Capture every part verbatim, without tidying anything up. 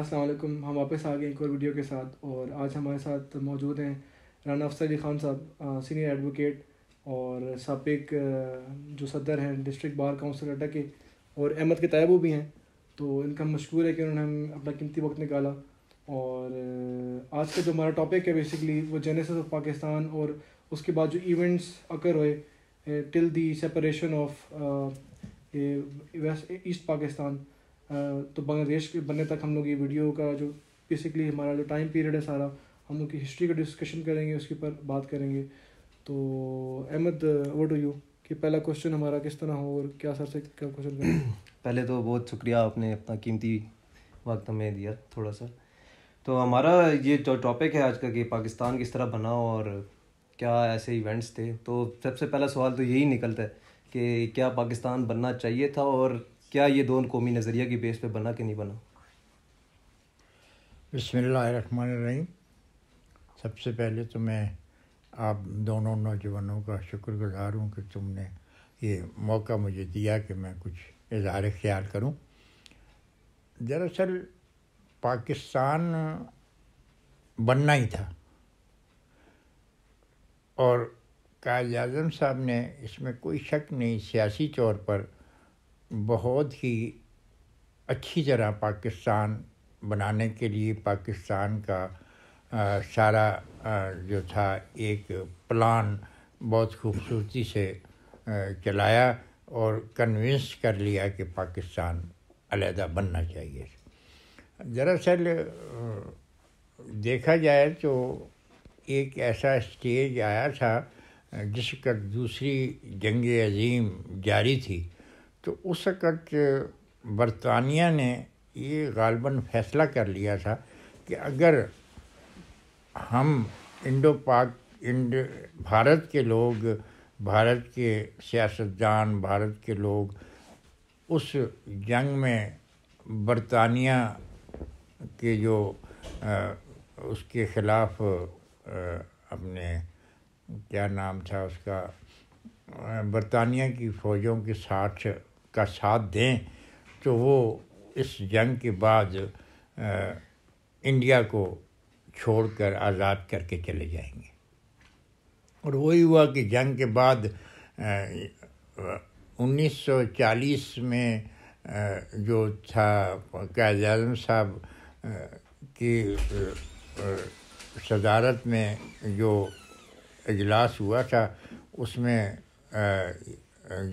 अस्सलाम वालेकुम, हम वापस आ गए एक और वीडियो के साथ। और आज हमारे साथ मौजूद हैं राना अफसर अली खान साहब, सीनियर एडवोकेट और साबिक जो सदर हैं डिस्ट्रिक्ट बार काउंसिल अड्डा के, और अहमद के तैयब भी हैं। तो इनका मशहूर है कि उन्होंने अपना कीमती वक्त निकाला। और आज का जो हमारा टॉपिक है बेसिकली वो जेनेसिस ऑफ पाकिस्तान और उसके बाद जो इवेंट्स अकर हुए till the separation of West East Pakistan, तो बांग्लादेश के बनने तक हम लोग ये वीडियो का जो बेसिकली हमारा जो टाइम पीरियड है सारा, हम लोग की हिस्ट्री का डिस्कशन करेंगे, उसके ऊपर बात करेंगे। तो अहमद, ओवर टू यू कि पहला क्वेश्चन हमारा किस तरह हो और क्या सर से क्या क्वेश्चन करें। पहले तो बहुत शुक्रिया, आपने अपना कीमती वक्त हमें दिया थोड़ा सा। तो हमारा ये जो टॉपिक है आज का कि पाकिस्तान किस तरह बना और क्या ऐसे इवेंट्स थे, तो सबसे पहला सवाल तो यही निकलता है कि क्या पाकिस्तान बनना चाहिए था और क्या ये दोनों कौमी नज़रिया की बेस पे बना कि नहीं बना। बिस्मिल्लाहिर्रहमानिर्रहीम। सबसे पहले तो मैं आप दोनों नौजवानों का शुक्रगुज़ार हूँ कि तुमने ये मौका मुझे दिया कि मैं कुछ इज़हार ख्याल करूँ। दरअसल पाकिस्तान बनना ही था और कायद-ए-आज़म साहब ने इसमें कोई शक नहीं, सियासी तौर पर बहुत ही अच्छी तरह पाकिस्तान बनाने के लिए पाकिस्तान का आ, सारा आ, जो था एक प्लान बहुत खूबसूरती से आ, चलाया और कन्विंस कर लिया कि पाकिस्तान अलहदा बनना चाहिए। दरअसल देखा जाए तो एक ऐसा स्टेज आया था जिस वक्त दूसरी जंग अज़ीम जारी थी, तो उस वक्त बरतानिया ने ये गालबन फैसला कर लिया था कि अगर हम इंडो पाक इंड भारत के लोग, भारत के सियासतदान, भारत के लोग उस जंग में बरतानिया के जो आ, उसके ख़िलाफ़ अपने क्या नाम था उसका, बरतानिया की फ़ौजों के साथ का साथ दें, तो वो इस जंग के बाद आ, इंडिया को छोड़कर आज़ाद करके चले जाएंगे। और वही हुआ कि जंग के बाद उन्नीस सौ चालीस में आ, जो था कायद-ए-आज़म साहब की सदारत में जो इजलास हुआ था, उसमें आ,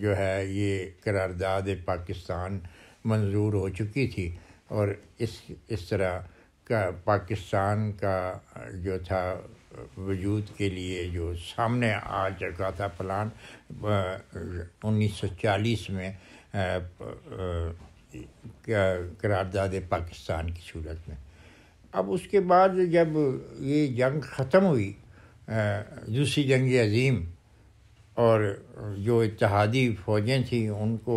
जो है ये करारदाद पाकिस्तान मंजूर हो चुकी थी और इस इस तरह का पाकिस्तान का जो था वजूद के लिए जो सामने आ चुका था प्लान उन्नीस सौ चालीस में करारदाद पाकिस्तान की सूरत में। अब उसके बाद जब ये जंग ख़त्म हुई, दूसरी जंग अज़ीम, और जो इत्तेहादी फ़ौजें थीं उनको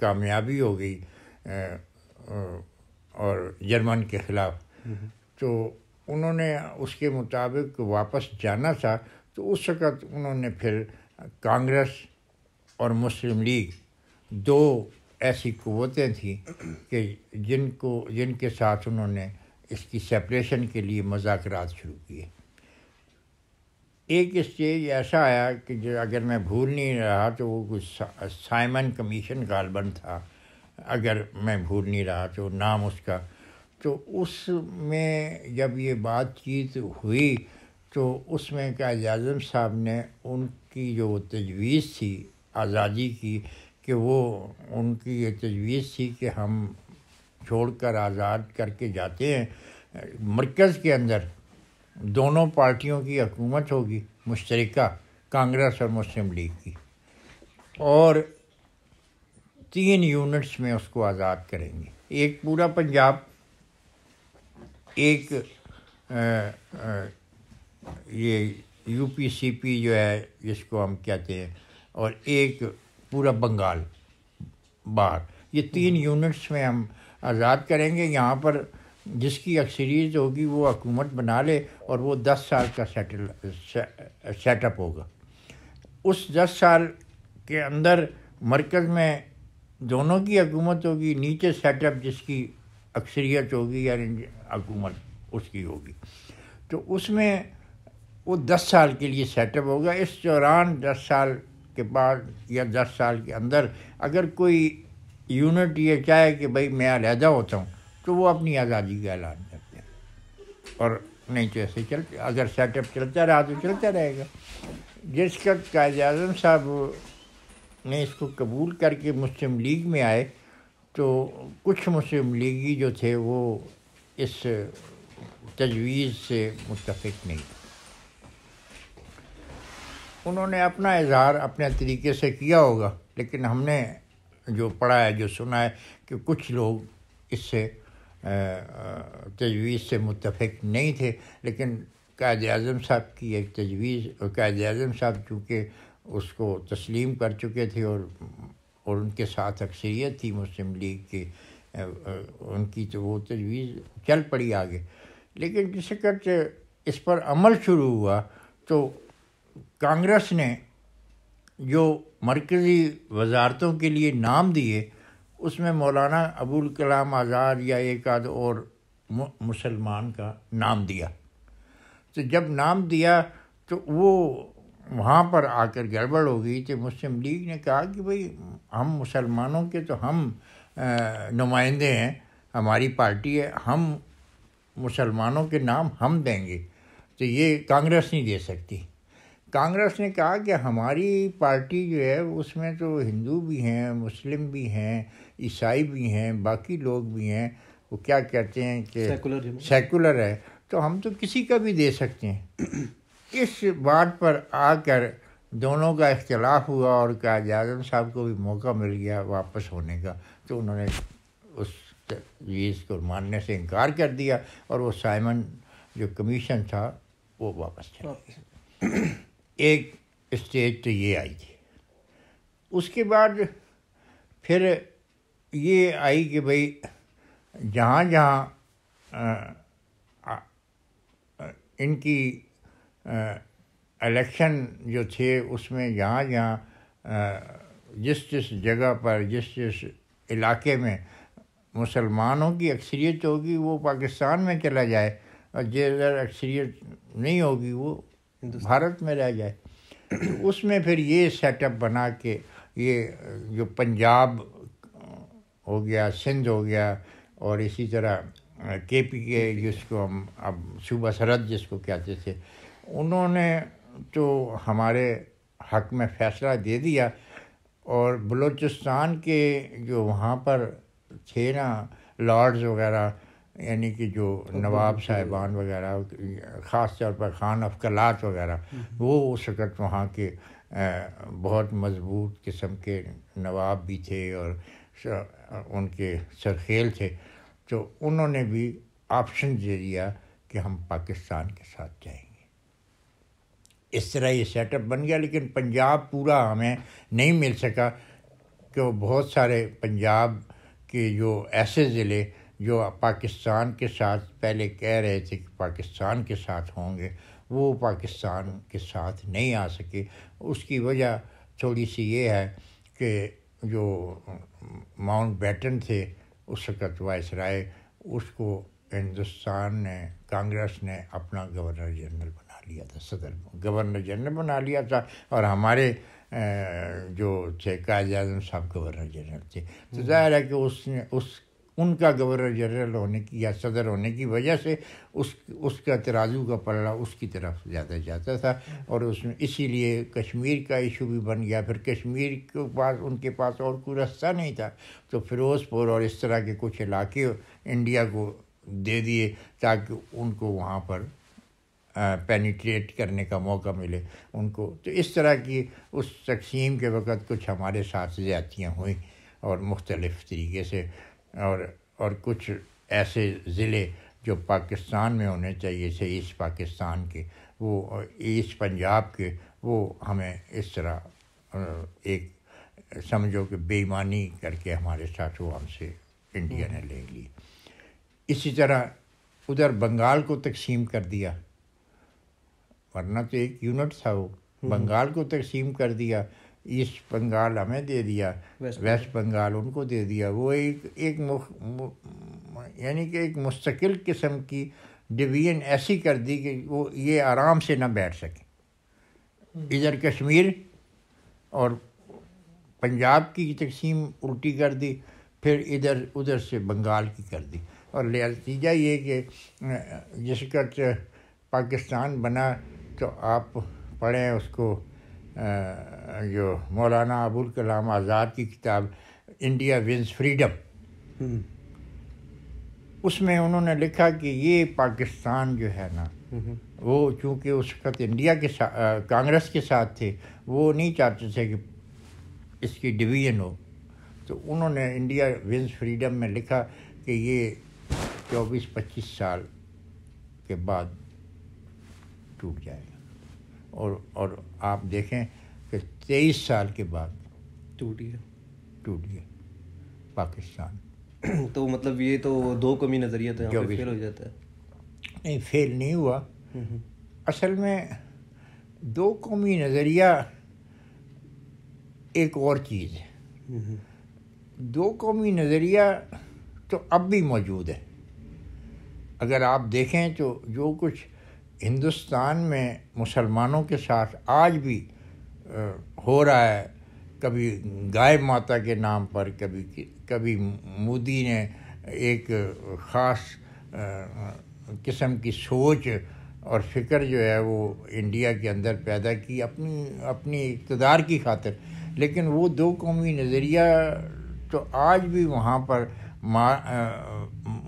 कामयाबी हो गई और जर्मन के ख़िलाफ़, तो उन्होंने उसके मुताबिक वापस जाना था। तो उस वक़्त उन्होंने फिर कांग्रेस और मुस्लिम लीग दो ऐसी कुव्वतें थीं कि जिनको जिनके साथ उन्होंने इसकी सेपरेशन के लिए मुज़ाकरात शुरू किए। एक स्टेज ऐसा आया कि जो अगर मैं भूल नहीं रहा तो वो कुछ साइमन कमीशन गालबन था, अगर मैं भूल नहीं रहा तो नाम उसका। तो उसमें जब ये बातचीत हुई तो उसमें कायद-ए-आज़म साहब ने उनकी जो तजवीज़ थी आज़ादी की, कि वो उनकी ये तजवीज़ थी कि हम छोड़कर आज़ाद करके जाते हैं, मरकज़ के अंदर दोनों पार्टियों की हुकूमत होगी मुश्तरका, कांग्रेस और मुस्लिम लीग की, और तीन यूनिट्स में उसको आज़ाद करेंगे, एक पूरा पंजाब, एक आ, आ, ये यूपीसीपी जो है जिसको हम कहते हैं, और एक पूरा बंगाल बाहर। ये तीन यूनिट्स में हम आज़ाद करेंगे। यहाँ पर जिसकी अक्सरियत होगी वो हुकूमत बना ले और वो दस साल का सेटल सेटअप होगा। उस दस साल के अंदर मरकज़ में दोनों की हुकूमत होगी, नीचे सेटअप जिसकी अक्सरियत होगी या हुकूमत उसकी होगी। तो उसमें वो दस साल के लिए सेटअप होगा। इस दौरान दस साल के बाद या दस साल के अंदर अगर कोई यूनिट ये चाहे कि भाई मैं अलहदा होता हूँ तो वो अपनी आज़ादी का ऐलान करते हैं, और नहीं तो ऐसे चलते, अगर सेटअप चलता रहा तो चलता रहेगा। जिस वक्त कायद आज़म साहब ने इसको कबूल करके मुस्लिम लीग में आए तो कुछ मुस्लिम लीगी जो थे वो इस तजवीज़ से मुत्तफिक नहीं। उन्होंने अपना इजहार अपने तरीके से किया होगा, लेकिन हमने जो पढ़ा है जो सुना है कि कुछ लोग इससे तजवीज़ से मुत्तफिक नहीं थे। लेकिन कायद आज़म साहब की एक तजवीज़, कायद आज़म साहब चूँकि उसको तस्लीम कर चुके थे और और उनके साथ अक्सरियत थी मुस्लिम लीग की उनकी, तो वो तजवीज़ चल पड़ी आगे। लेकिन जिस वक्त इस पर अमल शुरू हुआ तो कांग्रेस ने जो मरकज़ी वजारतों के लिए नाम दिए उसमें मौलाना अबुल कलाम आज़ाद या एक आध और मुसलमान का नाम दिया। तो जब नाम दिया तो वो वहाँ पर आकर गड़बड़ हो गई। तो मुस्लिम लीग ने कहा कि भाई हम मुसलमानों के तो हम नुमाइंदे हैं, हमारी पार्टी है, हम मुसलमानों के नाम हम देंगे, तो ये कांग्रेस नहीं दे सकती। कांग्रेस ने कहा कि हमारी पार्टी जो है उसमें तो हिंदू भी हैं, मुस्लिम भी हैं, ईसाई भी हैं, बाकी लोग भी हैं, वो क्या कहते हैं कि सेकुलर सेकुलर है, तो हम तो किसी का भी दे सकते हैं। इस बात पर आकर दोनों का इख्तिलाफ हुआ और कायद आज़म साहब को भी मौका मिल गया वापस होने का, तो उन्होंने उस चीज़ को मानने से इनकार कर दिया और वो साइमन जो कमीशन था वो वापस चला गया। एक स्टेज तो ये आई थी। उसके बाद फिर ये आई कि भाई जहाँ जहाँ इनकी इलेक्शन जो थे उसमें जहाँ जहाँ जिस जिस जगह पर जिस जिस इलाके में मुसलमानों की अक्सरियत होगी वो पाकिस्तान में चला जाए, और जिधर अक्सरियत नहीं होगी वो भारत में रह जाए। तो उसमें फिर ये सेटअप बना के ये जो पंजाब हो गया, सिंध हो गया, और इसी तरह के पी के जिसको हम अब सूबा सरहद जिसको कहते थे, उन्होंने तो हमारे हक में फैसला दे दिया। और बलूचिस्तान के जो वहाँ पर थे ना लॉर्ड्स वगैरह, यानी कि जो नवाब साहिबान वगैरह, ख़ास तौर पर खान अफकलात वगैरह, वो उस वक़्त वहाँ के बहुत मजबूत किस्म के नवाब भी थे और उनके सरखेल थे, तो उन्होंने भी ऑप्शन दे दिया कि हम पाकिस्तान के साथ जाएंगे। इस तरह ये सेटअप बन गया। लेकिन पंजाब पूरा हमें नहीं मिल सका कि वो बहुत सारे पंजाब के जो ऐसे ज़िले जो पाकिस्तान के साथ पहले कह रहे थे कि पाकिस्तान के साथ होंगे, वो पाकिस्तान के साथ नहीं आ सके। उसकी वजह थोड़ी सी ये है कि जो माउंटबेटन थे उस वक़्त वाइसराय, उसको हिंदुस्तान ने, कांग्रेस ने अपना गवर्नर जनरल बना लिया था, सदर गवर्नर जनरल बना लिया था, और हमारे जो थे कायद आज़म साहब गवर्नर जनरल थे। तो जाहिर है कि उसने उस उनका गवर्नर जनरल होने की या सदर होने की वजह से उस उसका तराजू का पलड़ा उसकी तरफ ज़्यादा जाता था, और उसमें इसीलिए कश्मीर का इशू भी बन गया। फिर कश्मीर के पास उनके पास और कोई रास्ता नहीं था, तो फिरोजपुर और इस तरह के कुछ इलाके इंडिया को दे दिए ताकि उनको वहाँ पर पेनिट्रेट करने का मौका मिले उनको। तो इस तरह की उस तकसीम के वक़्त कुछ हमारे साथ ज़्यादतियाँ हुई और मुख्तलिफ़ तरीके से, और और कुछ ऐसे ज़िले जो पाकिस्तान में होने चाहिए थे, ईस्ट पाकिस्तान के, वो ईस्ट पंजाब के, वो हमें इस तरह एक समझो कि बेईमानी करके हमारे साथ वो हमसे इंडिया ने ले ली। इसी तरह उधर बंगाल को तकसीम कर दिया, वरना तो एक यूनिट था वो, बंगाल को तकसीम कर दिया, ईस्ट बंगाल हमें दे दिया, वेस्ट बंगाल उनको दे दिया। वो एक एक मुख, मुख, यानी कि एक मुस्तकिल किस्म की डिवीज़न ऐसी कर दी कि वो ये आराम से ना बैठ सके। इधर कश्मीर और पंजाब की तकसीम उल्टी कर दी, फिर इधर उधर से बंगाल की कर दी, और नतीजा ये कि जिसका पाकिस्तान बना तो आप पढ़ें उसको जो मौलाना अबुल कलाम आज़ाद की किताब इंडिया विंस फ्रीडम, उसमें उन्होंने लिखा कि ये पाकिस्तान जो है ना वो चूँकि उस वक्त इंडिया के साथ कांग्रेस के साथ थे, वो नहीं चाहते थे कि इसकी डिवीज़न हो, तो उन्होंने इंडिया विंस फ्रीडम में लिखा कि ये चौबीस पच्चीस साल के बाद टूट जाएगा, और और आप देखें कि तेईस साल के बाद टूट गया टूट गया पाकिस्तान। तो मतलब ये तो दो कमी नज़रिया तो यहाँ पे फेल हो जाता है। नहीं, फेल नहीं हुआ। असल में दो कौमी नज़रिया एक और चीज़ है। दो कौमी नज़रिया तो अब भी मौजूद है। अगर आप देखें तो जो कुछ हिंदुस्तान में मुसलमानों के साथ आज भी हो रहा है, कभी गाय माता के नाम पर, कभी कभी मोदी ने एक ख़ास किस्म की सोच और फिक्र जो है वो इंडिया के अंदर पैदा की अपनी अपनी इक़्तिदार की खातिर, लेकिन वो दो कौमी नज़रिया तो आज भी वहाँ पर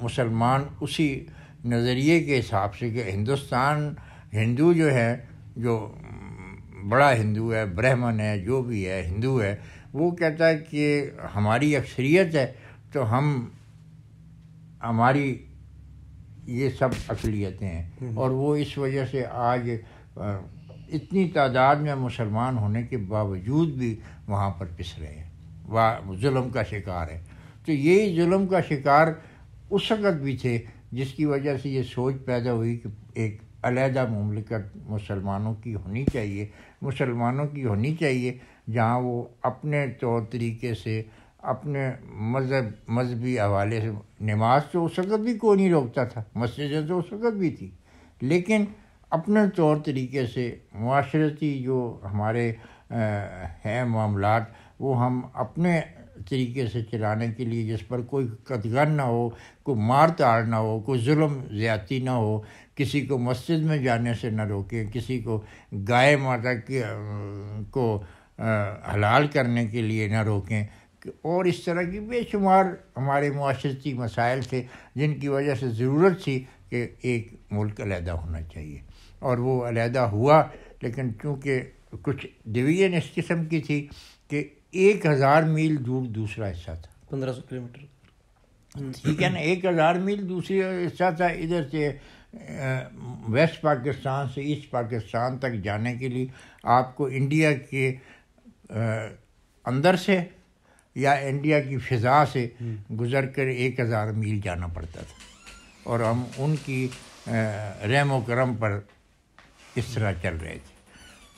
मुसलमान उसी नज़रिए के हिसाब से कि हिंदुस्तान हिंदू जो है, जो बड़ा हिंदू है, ब्राह्मण है, जो भी है हिंदू है, वो कहता है कि हमारी अक्सरियत है तो हम हमारी ये सब अकलियतें हैं, और वो इस वजह से आज इतनी तादाद में मुसलमान होने के बावजूद भी वहाँ पर पिस रहे हैं, वह जुल्म का शिकार है। तो यही जुल्म का शिकार उस वक़्त भी थे जिसकी वजह से ये सोच पैदा हुई कि एक अलहदा मुमलिकत मुसलमानों की होनी चाहिए मुसलमानों की होनी चाहिए जहाँ वो अपने तौर तरीके से, अपने मज़हब मजहबी हवाले से, नमाज तो उस वक़्त भी कोई नहीं रोकता था, मस्जिदें तो उस वक़्त भी थी, लेकिन अपने तौर तरीके से मुआशरती जो हमारे हैं मामलात वो हम अपने तरीके से चलाने के लिए, जिस पर कोई कतगन ना हो, कोई मार ताड़ ना हो, कोई जुल्म ज़्यादती ना हो, किसी को मस्जिद में जाने से ना रोकें, किसी को गाय माता के को हलाल करने के लिए ना रोकें, और इस तरह की बेशुमार हमारे मुआशरती मसाइल थे जिनकी वजह से ज़रूरत थी कि एक मुल्क अलहदा होना चाहिए, और वो अलहदा हुआ। लेकिन चूँकि कुछ डिवीज़न इस किस्म की थी कि एक हज़ार मील दूर दूसरा हिस्सा था, पंद्रह सौ किलोमीटर, ठीक है ना, एक हज़ार मील दूसरा हिस्सा था। इधर से वेस्ट पाकिस्तान से ईस्ट पाकिस्तान तक जाने के लिए आपको इंडिया के अंदर से या इंडिया की फ़िज़ा से गुज़र कर एक हज़ार मील जाना पड़ता था, और हम उनकी रहमो करम पर इस तरह चल रहे थे।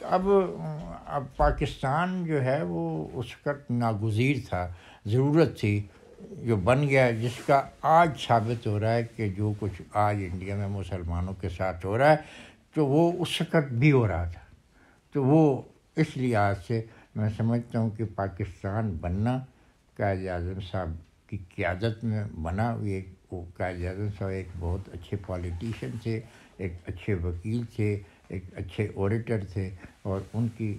तो अब अब पाकिस्तान जो है वो उस वक़्त नागुज़ीर था, ज़रूरत थी, जो बन गया, जिसका आज साबित हो रहा है कि जो कुछ आज इंडिया में मुसलमानों के साथ हो रहा है तो वो उस वक़्त भी हो रहा था। तो वो इस लिहाज से मैं समझता हूँ कि पाकिस्तान बनना कायद आज़म साहब की क़ियादत में बना। ये वो कायद आज़म साहब एक बहुत अच्छे पॉलिटिशियन थे, एक अच्छे वकील थे, एक अच्छे ऑडिटर थे, और उनकी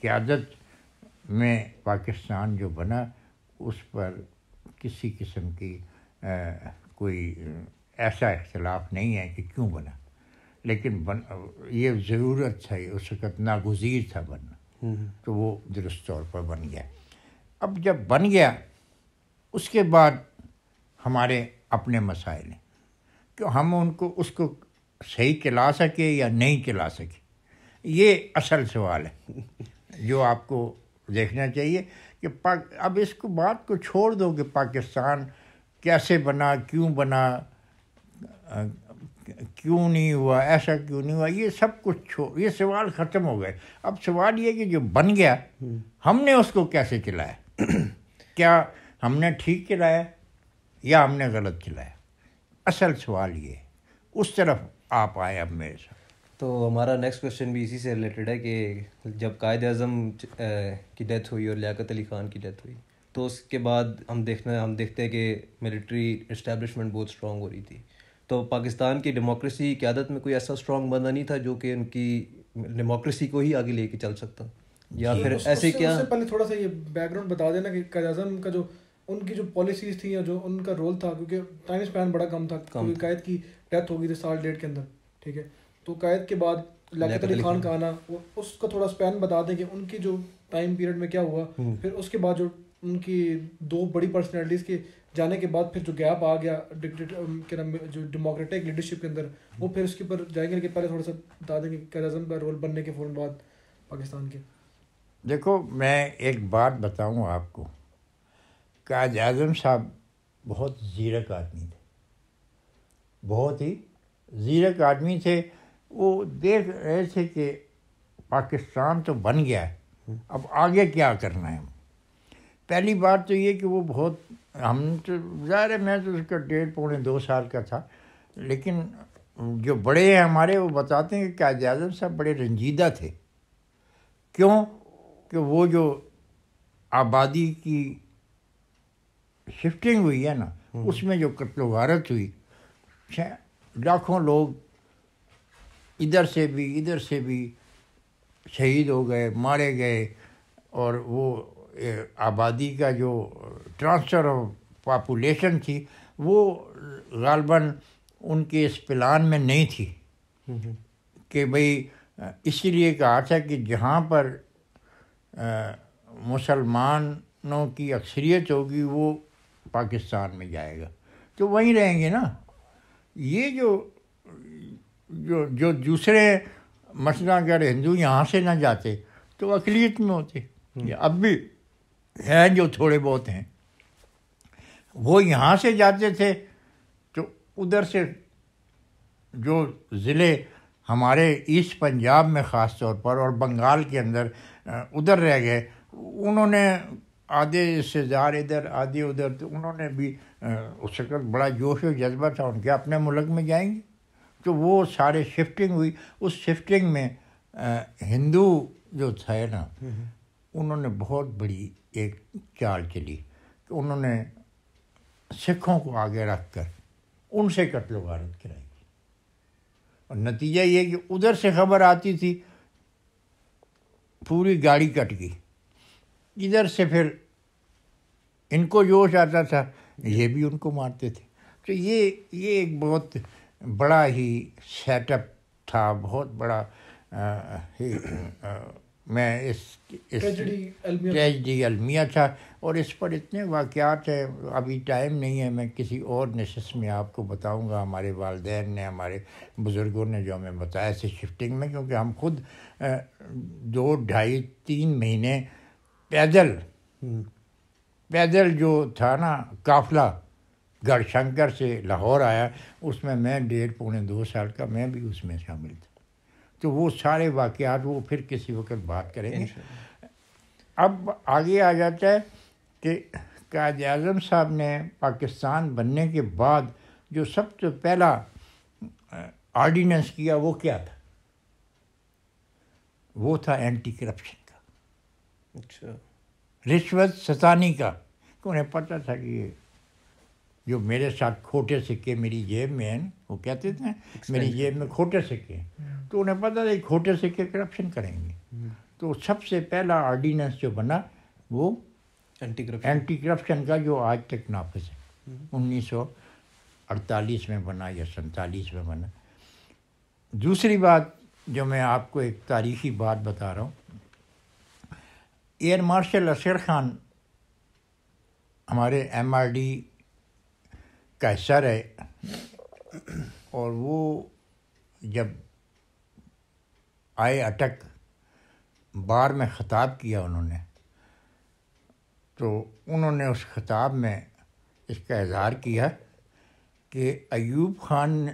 क़ियादत में पाकिस्तान जो बना उस पर किसी किस्म की आ, कोई ऐसा इख्तलाफ नहीं है कि क्यों बना, लेकिन बन ये ज़रूरत था, उस वक़्त नागुज़ीर था बनना, तो वो दुरुस्त तौर पर बन गया। अब जब बन गया उसके बाद हमारे अपने मसाइल हैं कि हम उनको उसको सही चला सके या नहीं चला सके, ये असल सवाल है जो आपको देखना चाहिए कि पाक अब इसको बात को छोड़ दो कि पाकिस्तान कैसे बना, क्यों बना, क्यों नहीं हुआ, ऐसा क्यों नहीं हुआ, ये सब कुछ छोड़, ये सवाल ख़त्म हो गए। अब सवाल ये कि जो बन गया हमने उसको कैसे चलाया, क्या हमने ठीक चलाया या हमने गलत चलाया, असल सवाल ये, उस तरफ आप आए अब मेरे साथ। तो हमारा नेक्स्ट क्वेश्चन भी इसी से रिलेटेड है कि जब कायद-ए-आज़म की डेथ हुई और लियाकत अली ख़ान की डेथ हुई तो उसके बाद हम देखना हम देखते हैं कि मिलिट्री इस्टेब्लिशमेंट बहुत स्ट्रॉन्ग हो रही थी। तो पाकिस्तान की डेमोक्रेसी क़यादत में कोई ऐसा स्ट्रॉन्ग बंदा नहीं था जो कि उनकी डेमोक्रेसी को ही आगे लेके चल सकता, या फिर ऐसे क्या? उससे पहले थोड़ा सा ये बैकग्राउंड बता देना कि कायद-ए-आज़म का जो उनकी जो पॉलिसीज़ थी या जो उनका रोल था, क्योंकि टाइम स्पैन बड़ा कम था, कम कायद की डेथ हो गई थी साल डेढ़ के अंदर, ठीक है। तो कायद के बाद लियाकत अली खान का आना, वो उसका थोड़ा स्पैन बता दें कि उनकी जो टाइम पीरियड में क्या हुआ। फिर उसके बाद जो उनकी दो बड़ी पर्सनैलिटीज़ के जाने के बाद फिर जो गैप आ गया क्या नाम जो डेमोक्रेटिक लीडरशिप के अंदर, वो फिर उसके ऊपर जाएंगे, लेकिन पहले थोड़ा सा बता दें कि कायद-ए-आज़म का रोल बनने के फ़ौरन बाद पाकिस्तान के। देखो मैं एक बात बताऊँ आपको, कायद-ए-आज़म साहब बहुत ज़ीरक आदमी थे, बहुत ही ज़ीरक आदमी थे। वो देख रहे थे कि पाकिस्तान तो बन गया है, अब आगे क्या करना है। पहली बात तो ये कि वो बहुत, हम तो ज़ाहिर है, मैं तो उसका डेढ़ पौने दो साल का था, लेकिन जो बड़े हैं हमारे वो बताते हैं कि कायद-ए-आज़म साहब बड़े रंजीदा थे। क्यों? कि वो जो आबादी की शिफ्टिंग हुई है ना, उसमें जो कत्लो गारत हुई, लाखों लोग इधर से भी इधर से भी शहीद हो गए, मारे गए, और वो आबादी का जो ट्रांसफ़र ऑफ पापुलेशन थी वो ग़ालिबन उनके इस प्लान में नहीं थी कि भाई, इसीलिए कहा था कि जहाँ पर मुसलमानों की अक्सरियत होगी वो पाकिस्तान में जाएगा, तो वहीं रहेंगे ना। ये जो जो जो दूसरे मसला, अगर हिंदू यहाँ से ना जाते तो अक़लियत में होते, अब भी हैं जो थोड़े बहुत हैं, वो यहाँ से जाते थे तो उधर से जो ज़िले हमारे ईस्ट पंजाब में ख़ास तौर पर और बंगाल के अंदर उधर रह गए, उन्होंने आधे हिस्सेदार इधर आधे उधर, तो उन्होंने भी उस वक्त बड़ा जोश और जज्बा था उनके, अपने मुल्क में जाएंगे, तो वो सारे शिफ्टिंग हुई। उस शिफ्टिंग में हिंदू जो थे ना, उन्होंने बहुत बड़ी एक चाल चली कि उन्होंने सिखों को आगे रख कर उनसे कत्लो गारत कराई, और नतीजा ये कि उधर से ख़बर आती थी पूरी गाड़ी कट गई, इधर से फिर इनको जोश आता था, ये भी उनको मारते थे। तो ये ये एक बहुत बड़ा ही सेटअप था, बहुत बड़ा आ, ही, आ, मैं इस इस ट्रेजडी अलमिया था, और इस पर इतने वाक़यात हैं, अभी टाइम नहीं है, मैं किसी और नशस्त में आपको बताऊंगा। हमारे वालदैन ने, हमारे बुज़ुर्गों ने जो हमें बताया इस शिफ्टिंग में, क्योंकि हम खुद दो ढाई तीन महीने पैदल पैदल जो था ना काफ़िला गढ़शंकर से लाहौर आया, उसमें मैं डेढ़ पौने दो साल का, मैं भी उसमें शामिल था। तो वो सारे वाक़यात वो फिर किसी वक्त बात करेंगे। अब आगे आ जाता है कि कायद-ए-आज़म साहब ने पाकिस्तान बनने के बाद जो सबसे पहला ऑर्डिनेंस किया वो क्या था? वो था एंटी करप्शन का, अच्छा, रिश्वत सतानी का। उन्हें पता था कि ये जो मेरे साथ खोटे सिक्के मेरी जेब में हैं, वो कहते थे मेरी जेब में खोटे सिक्के हैं, तो उन्हें पता था कि खोटे सिक्के करप्शन करेंगे। तो सबसे पहला ऑर्डिनेंस जो बना वो एंटी करप्शन एंटी करप्शन का, जो आज तक नाफिज है, उन्नीस सौ अड़तालीस में बना या सैंतालीस में बना। दूसरी बात जो मैं आपको एक तारीखी बात बता रहा हूँ, एयर मार्शल असगर खान हमारे एम आर डी का हिस्सा रहे, और वो जब आए अटक, बार में ख़िताब किया उन्होंने, तो उन्होंने उस ख़िताब में इसका इज़हार किया कि अयूब खान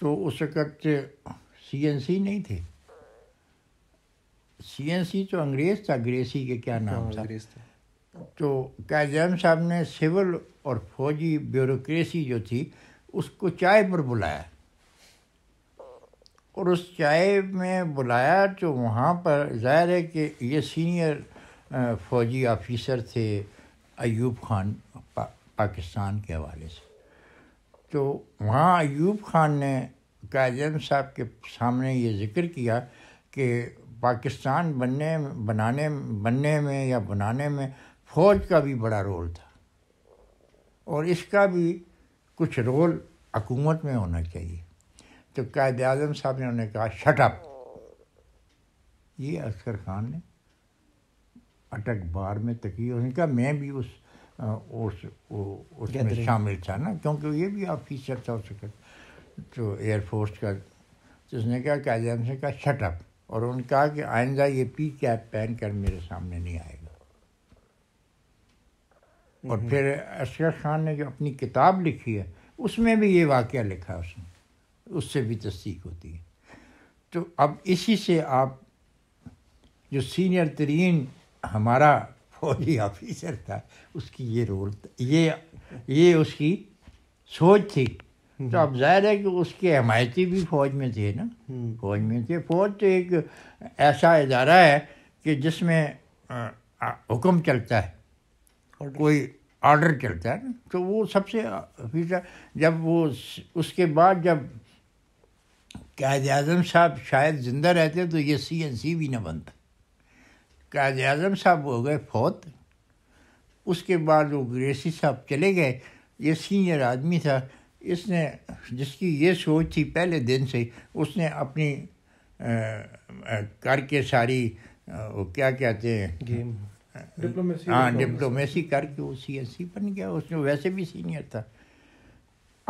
तो उस वक़्त सी एन सी नहीं थे, सी एन सी तो अंग्रेज़ था, ग्रेसी के क्या नाम था, तो कायद-ए-आज़म साहब ने सिविल और फौजी ब्यूरोक्रेसी जो थी उसको चाय पर बुलाया, और उस चाय में बुलाया तो वहाँ पर जाहिर है कि ये सीनियर फौजी ऑफिसर थे अयूब खान पा, पाकिस्तान के हवाले से। तो वहाँ अयूब खान ने कायद-ए-आज़म साहब के सामने ये ज़िक्र किया कि पाकिस्तान बनने बनाने बनने में या बनाने में फ़ौज का भी बड़ा रोल था और इसका भी कुछ रोल हुकूमत में होना चाहिए। तो कायद-ए-आज़म साहब ने उन्हें कहा शट अप। ये असगर खान ने अटक बार में तकी, उन्होंने कहा मैं भी उस उस उसमें शामिल था ना, क्योंकि ये भी ऑफिसर था उसका तो एयरफोर्स का। तो उसने कहा कायद-ए-आज़म से कहा शट अप, और उन्होंने कहा कि आइंदा ये पी कैप पहन कर मेरे सामने नहीं आएगा। और फिर असगर खान ने जो अपनी किताब लिखी है उसमें भी ये वाकया लिखा उसने, उससे भी तस्दीक होती है। तो अब इसी से आप जो सीनियर तरीन हमारा फौजी ऑफिसर था उसकी ये रोल, ये ये उसकी सोच थी। तो अब जाहिर है कि उसके हमायती भी फ़ौज में थे ना, फौज में थे। फौज तो एक ऐसा इदारा है कि जिसमें हुक्म चलता है और कोई ऑर्डर चलता है ना, तो वो सबसे फिर जब वो उसके बाद जब कायद-ए-आज़म साहब शायद ज़िंदा रहते तो ये सी एन सी भी ना बनता। कायद-ए-आज़म साहब हो गए फौत, उसके बाद वो ग्रेसी साहब चले गए। ये सीनियर आदमी था, इसने जिसकी ये सोच थी पहले दिन से, उसने अपनी करके सारी वो क्या कहते हैं डिप्लोमेसी, हाँ डिप्लोमेसी करके वो सी एन सी बन गया। उसने वैसे भी सीनियर था।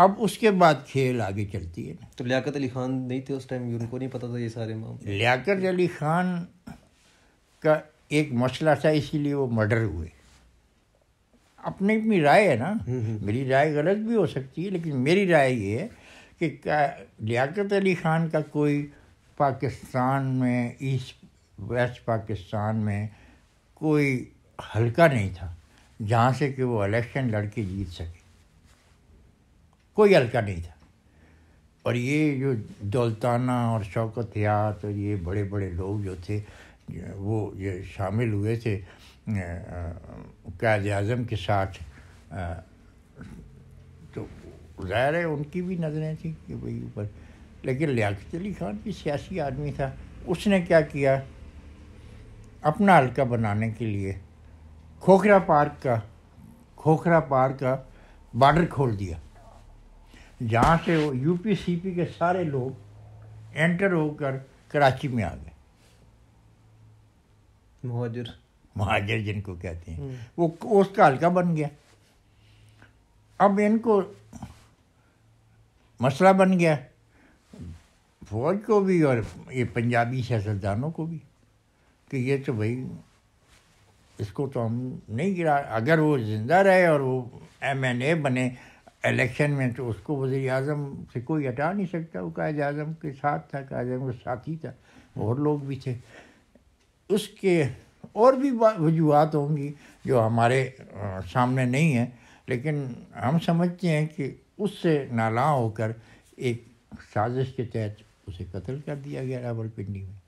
अब उसके बाद खेल आगे चलती है ना। तो लियाकत अली खान नहीं थे उस टाइम, उनको नहीं पता था ये सारे मामले। लियाकत अली खान का एक मसला था, इसीलिए वो मर्डर हुए। अपनी अपनी राय है ना, मेरी राय गलत भी हो सकती है, लेकिन मेरी राय ये है कि लियाकत अली खान का कोई पाकिस्तान में, ईस्ट वेस्ट पाकिस्तान में कोई हलका नहीं था जहाँ से कि वो इलेक्शन लड़ के जीत सके। कोई हलका नहीं था। और ये जो दौलताना और शौकत यात और ये बड़े बड़े लोग जो थे वो ये शामिल हुए थे कायद-ए-आज़म के साथ, तो ज़ाहिर है उनकी भी नज़रें थी कि भाई ऊपर। लेकिन लियाकत अली खान भी सियासी आदमी था। उसने क्या किया अपना हल्का बनाने के लिए, खोखरा पार्क का खोखरा पार्क का बॉर्डर खोल दिया, जहाँ से वो यूपी सीपी के सारे लोग एंटर होकर कराची में आ गए। महाजिर महाजिर जिनको कहते हैं, वो उसका हल्का बन गया। अब इनको मसला बन गया, फौज को भी और ये पंजाबी सियासतदानों को भी, कि ये तो भाई इसको तो हम नहीं गिरा। अगर वो जिंदा रहे और वो एम एन ए बने इलेक्शन में तो उसको वज़ीर आज़म से कोई हटा नहीं सकता। वो कायद आज़म के साथ था, कायद आज़म के साथी था, और लोग भी थे उसके। और भी वजूहत होंगी जो हमारे सामने नहीं है, लेकिन हम समझते हैं कि उससे नाला होकर एक साजिश के तहत उसे कत्ल कर दिया गया रावलपिंडी में,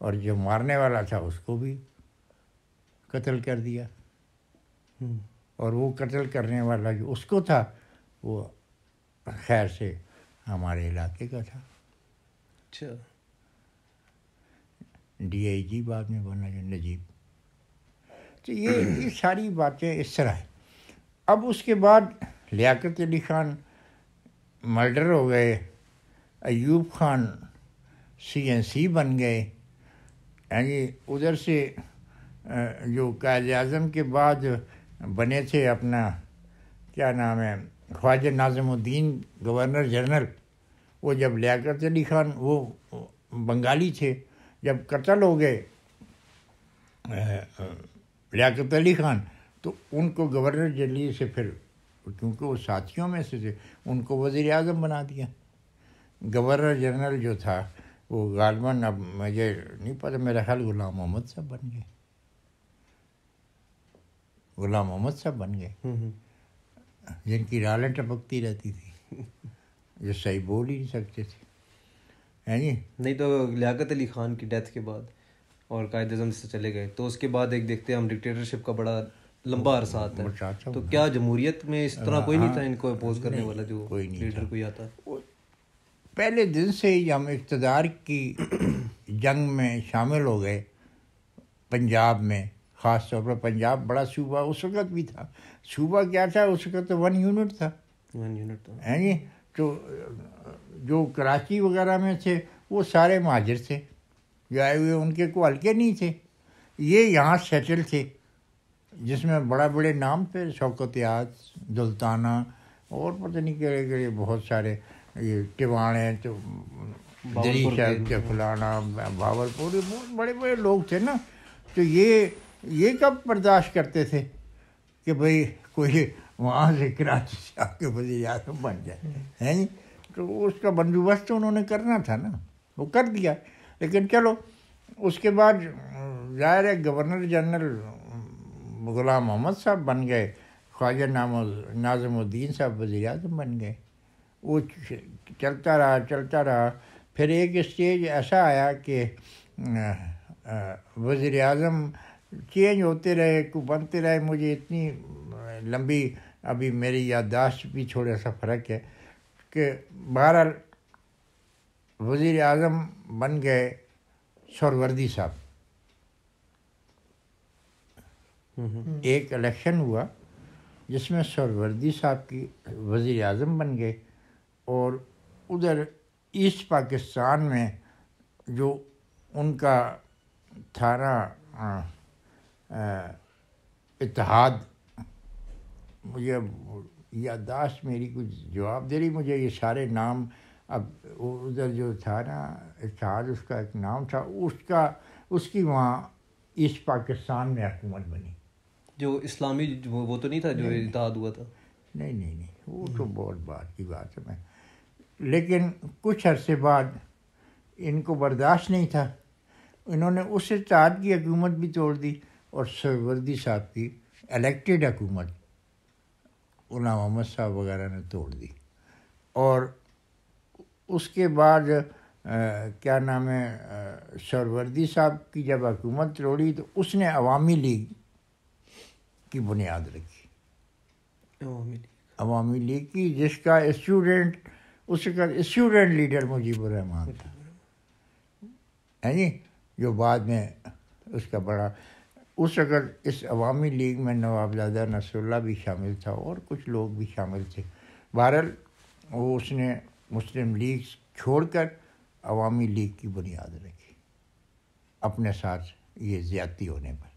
और जो मारने वाला था उसको भी कत्ल कर दिया। और वो कत्ल करने वाला जो उसको था वो खैर से हमारे इलाके का था। अच्छा, डी आई जी बाद में बना जो नजीब। तो ये ये सारी बातें इस तरह है। अब उसके बाद लियाकत अली खान मर्डर हो गए, Ayub Khan C N C बन गए, यानी उधर से जो कायद-ए-आज़म के बाद बने थे अपना क्या नाम है ख्वाजा नाज़िमुद्दीन गवर्नर जनरल, वो जब लियाकत अली खान वो बंगाली थे, जब कत्ल हो गए लियाकत अली खान तो उनको गवर्नर जनरल से फिर, क्योंकि वो साथियों में से थे, उनको वज़ीर आज़म बना दिया। गवर्नर जनरल जो था वो गालिबन, अब मुझे नहीं पता, मेरा ख्याल गुलाम मोहम्मद साहब बन गए। गुलाम मोहम्मद साहब बन गए, जिनकी रालें टपकती रहती थी, जो सही बोल ही नहीं सकते थे, है नहीं नहीं तो लियाकत अली खान की डेथ के बाद और कायद-ए-आज़म से चले गए, तो उसके बाद एक देखते हैं हम डिक्टेटरशिप का बड़ा लंबा अरसा आता है। तो क्या जमहूरियत में इस तरह कोई नहीं था इनको अपोज करने वाला, जो लीडर कोई आता? पहले दिन से ही हम इक़्तिदार की जंग में शामिल हो गए। पंजाब में ख़ास तौर पर, पंजाब बड़ा सूबा उस वक़्त भी था, सूबा क्या था उस वक़्त तो वन यूनिट था, वन यूनिट था है नहीं। तो जो कराची वगैरह में थे वो सारे महाजिर थे, जो आए हुए उनके को हल्के नहीं थे, ये यहाँ सेटल थे, जिसमें बड़ा बड़े नाम थे, शौकत याद, दुल्ताना और पता नहीं कहे गए बहुत सारे, ये टिवाणे, तो दरीशा, फलाना, भावलपुर, बहुत बड़े बड़े लोग थे ना। तो ये ये कब बर्दाश्त करते थे कि भाई कोई वहाँ से कराची से आके वज़ीर आज़म बन जाए, है नहीं। तो उसका बंदोबस्त तो उन्होंने करना था ना, वो कर दिया। लेकिन चलो उसके बाद ज़ाहिर है गवर्नर जनरल गुलाम मोहम्मद साहब बन गए, ख्वाजा नाज़िमुद्दीन साहब वज़ीर आज़म बन गए, वो चलता रहा चलता रहा। फिर एक स्टेज ऐसा आया कि वज़ीर आज़म चेंज होते रहे, बनते रहे। मुझे इतनी लंबी अभी मेरी याददाश्त भी थोड़ा सा फ़र्क है कि बहरहाल वज़ीर आज़म बन गए सुहरावर्दी साहब। एक इलेक्शन हुआ जिसमें सुहरावर्दी साहब की वज़ीर आज़म बन गए, और उधर ईस्ट पाकिस्तान में जो उनका थाना इत्तेहाद, मुझे याददाश्त मेरी कुछ जवाब दे रही, मुझे ये सारे नाम अब, उधर जो था ना इत्तेहाद उसका एक नाम था, उसका उसकी वहाँ ईस्ट पाकिस्तान में हुकूमत बनी, जो इस्लामी वो तो नहीं था जो इत्तेहाद हुआ था? नहीं नहीं नहीं वो तो बहुत बात की बात है। मैं लेकिन कुछ अरसे बाद इनको बर्दाश्त नहीं था, इन्होंने उस इत्तेहाद की हुकूमत भी तोड़ दी और सुहरावर्दी साहब की इलेक्टेड हुकूमत गुलाम मोहम्मद साहब वगैरह ने तोड़ दी। और उसके बाद आ, क्या नाम है, सुहरावर्दी साहब की जब हुकूमत तोड़ी तो उसने अवामी लीग की बुनियाद रखी, अवामी लीग अवामी लीग की, जिसका स्टूडेंट उसका स्टूडेंट लीडर मुजीबुर रहमान था, है जी, जो बाद में उसका बड़ा, उस वक़्त इस अवामी लीग में नवाबजादा नसरुल्ला भी शामिल था और कुछ लोग भी शामिल थे। बहरहाल वो उसने मुस्लिम लीग छोड़कर अवामी लीग की बुनियाद रखी, अपने साथ ये ज़्यादती होने पर,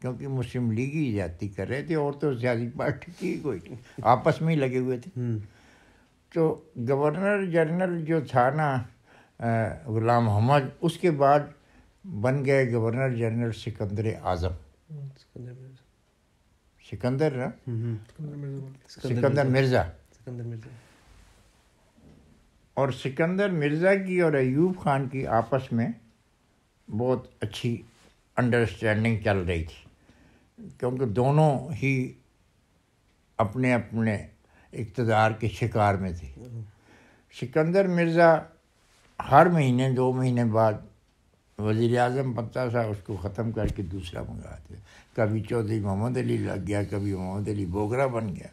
क्योंकि मुस्लिम लीग ही ज़्यादती कर रहे थे और तो सियासी पार्टी की कोई नहीं, आपस में ही लगे हुए थे। तो गवर्नर जनरल जो था ना गुलाम मोहम्मद, उसके बाद बन गए गवर्नर जनरल सिकंदर आज़म, सिकंदर ना सिकंदर मिर्ज़ा, और सिकंदर मिर्ज़ा की और अयूब खान की आपस में बहुत अच्छी अंडरस्टैंडिंग चल रही थी, क्योंकि दोनों ही अपने अपने इक़्तिदार के शिकार में थे। सिकंदर मिर्ज़ा हर महीने दो महीने बाद वज़ीर आज़म बनता था, उसको ख़त्म करके दूसरा मंगाते, कभी चौधरी मोहम्मद अली लग गया, कभी मोहम्मद अली बोगरा बन गया,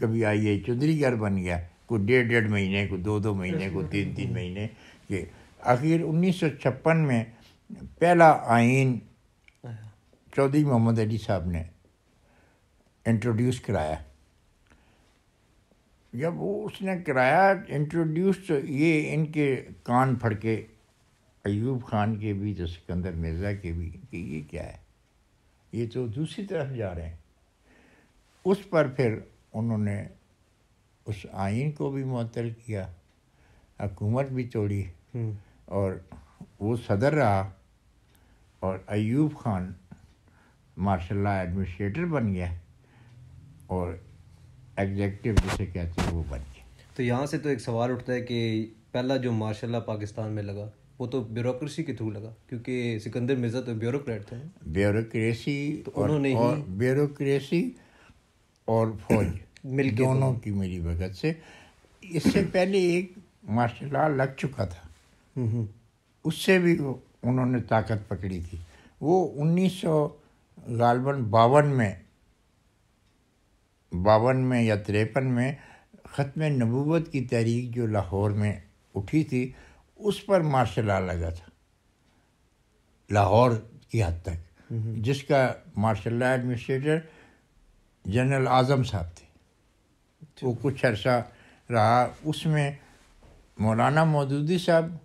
कभी आई ए चौधरीगर बन गया, कोई डेढ़ डेढ़ महीने, को दो दो महीने, को तीन तीन महीने के। आखिर उन्नीस सौ छप्पन में पहला आइन चौधरी मोहम्मद अली साहब ने इंट्रोड्यूस कराया। जब वो उसने कराया इंट्रोड्यूस, तो ये इनके कान फड़के, अयूब खान के भी तो सिकंदर मिर्ज़ा के भी, कि ये क्या है, ये तो दूसरी तरफ जा रहे हैं। उस पर फिर उन्होंने उस आइन को भी मुअत्तल किया, हुकूमत भी तोड़ी, और वो सदर रहा और Ayub Khan martial law administrator बन गया और एग्जेक्टिव जिसे कहते हैं वो बन गया। तो यहाँ से तो एक सवाल उठता है कि पहला जो मार्शल लॉ पाकिस्तान में लगा वो तो ब्यूरोक्रेसी के थ्रू लगा, क्योंकि सिकंदर मिर्ज़ा तो ब्यूरोक्रेट थे। ब्यूरोक्रेसी तो और, और ब्यूरोक्रेसी और फौज मिल दोनों की मेरी भगत से। इससे पहले एक मार्शल आर्ट लग चुका था, उससे भी उन्होंने ताकत पकड़ी थी। वो उन्नीस सौ गालबन बावन में बावन में या तिरपन में ख़त्म नबूवत की तहरीक जो लाहौर में उठी थी, उस पर मार्शल आर्ट लगा था लाहौर की हद तक, जिसका martial art administrator general Azam साहब थे। वो कुछ अर्सा रहा, उसमें मौलाना मौदूदी साहब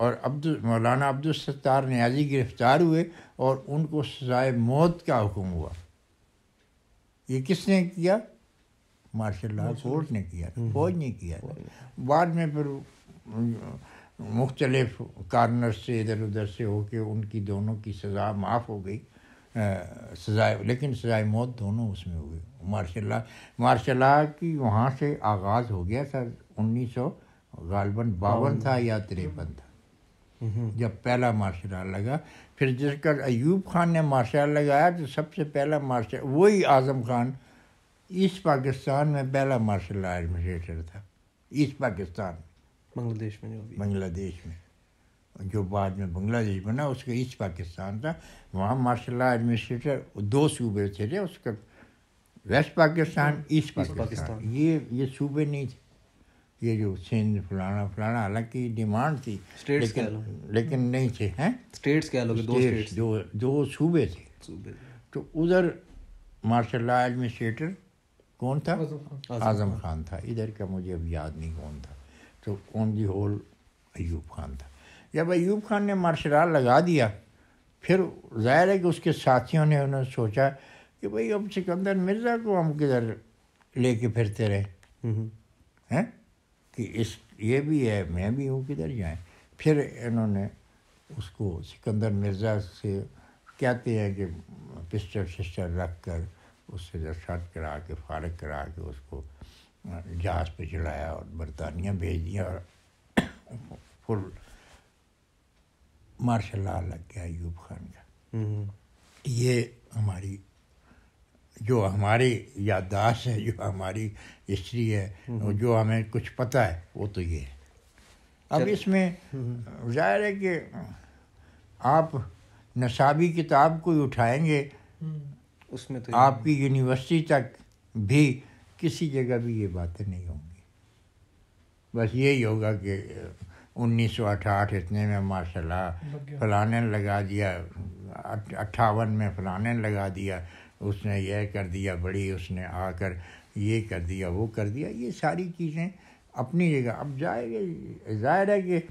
और अब्दुल मौलाना अब्दुल सत्तार नियाज़ी गिरफ़्तार हुए और उनको सजाए मौत का हुक्म हुआ। ये किसने किया? मार्शल आर्ट कोर्ट ने किया, फौज ने किया। बाद में फिर मुख्तलिफ कार्नर से इधर उधर से होके उनकी दोनों की सज़ा माफ़ हो गई, सज़ाए लेकिन सज़ाए मौत दोनों उसमें हो गई। मार्शल आर्ट मार्शल आर्ट की वहाँ से आगाज़ हो गया था। उन्नीस सौ गालबन बावन था या तिरपन था जब पहला मार्शल आर्ट लगा। फिर जिसका अयूब खान ने मार्शल आर्ट लगाया, तो सबसे पहला मार्शल वही आज़म खान ईस्ट पाकिस्तान में पहला मार्शल आर्ट एडमिनिस्ट्रेटर था। ईस्ट पाकिस्तान बांग्लादेश में जो बांग्लादेश में जो बाद में बांग्लादेश बना, उसका ईस्ट पाकिस्तान था। वहाँ मार्शल आर्ट एडमिनिस्ट्रेटर दो सूबे थे, उसका वेस्ट पाकिस्तान ईस्ट पाकिस्तान। ये ये सूबे नहीं थे, ये जो सिंध फलाना फलाना, हालांकि डिमांड थी स्टेट्स, लेकिन, लेकिन नहीं थे हैं स्टेट्स क्या लोग दो स्टेट्स दो दो सूबे थे। तो उधर मार्शल आर्ट एडमिनिस्ट्रेटर कौन था? आज़म खान था। इधर का मुझे अब याद नहीं कौन था। तो on the whole Ayub Khan था। जब अयूब खान ने मार्शल आर्ट लगा दिया, फिर जाहिर है कि उसके साथियों ने उन्होंने सोचा कि भाई अब सिकंदर मिर्ज़ा को हम किधर लेके फिरते रहे हैं कि इस ये भी है मैं भी हूँ, किधर जाएँ। फिर इन्होंने उसको सिकंदर मिर्ज़ा से कहते हैं कि पिस्टल शिस्टल रख कर उससे शर्ट करा के फारग करा के उसको जहाज़ पे चढ़ाया और बरतानिया भेज दिया और फुल मार्शल आर्ट लग गया अयूब खान का। ये हमारी जो हमारी याददाश्त है, जो हमारी हिस्ट्री है, जो हमें कुछ पता है, वो तो ये है। अब इसमें जाहिर है कि आप नसाबी किताब को उठाएंगे, उसमें तो आपकी यूनिवर्सिटी तक भी किसी जगह भी ये बातें नहीं होंगी। बस यही होगा कि उन्नीस सौ अठाहठ इतने में मार्शल आर्ट फलाने लगा दिया, अट्ठावन में फलाने लगा दिया, उसने यह कर दिया, बड़ी उसने आकर ये कर दिया, वो कर दिया। ये सारी चीज़ें अपनी जगह। अब जाएगा जाहिर है कि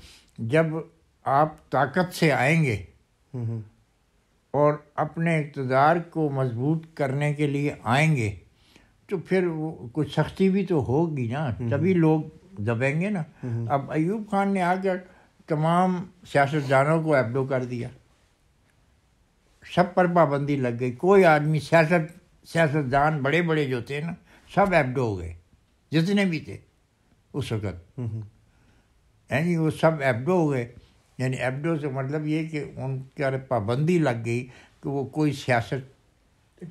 जब आप ताकत से आएंगे और अपने इक़्तिदार को मजबूत करने के लिए आएंगे, तो फिर वो कुछ सख्ती भी तो होगी ना, तभी लोग दबेंगे ना। अब अयूब खान ने आकर तमाम सियासतदानों को एब्डो कर दिया, सब पर पाबंदी लग गई। कोई आदमी सियासत सियासतदान बड़े बड़े जो थे ना, सब एब्डो हो गए जितने भी थे उस वक़्त, यानी वो सब एब्डो हो गए। यानी एब्डो से मतलब ये कि उनके पाबंदी लग गई कि वो कोई सियासत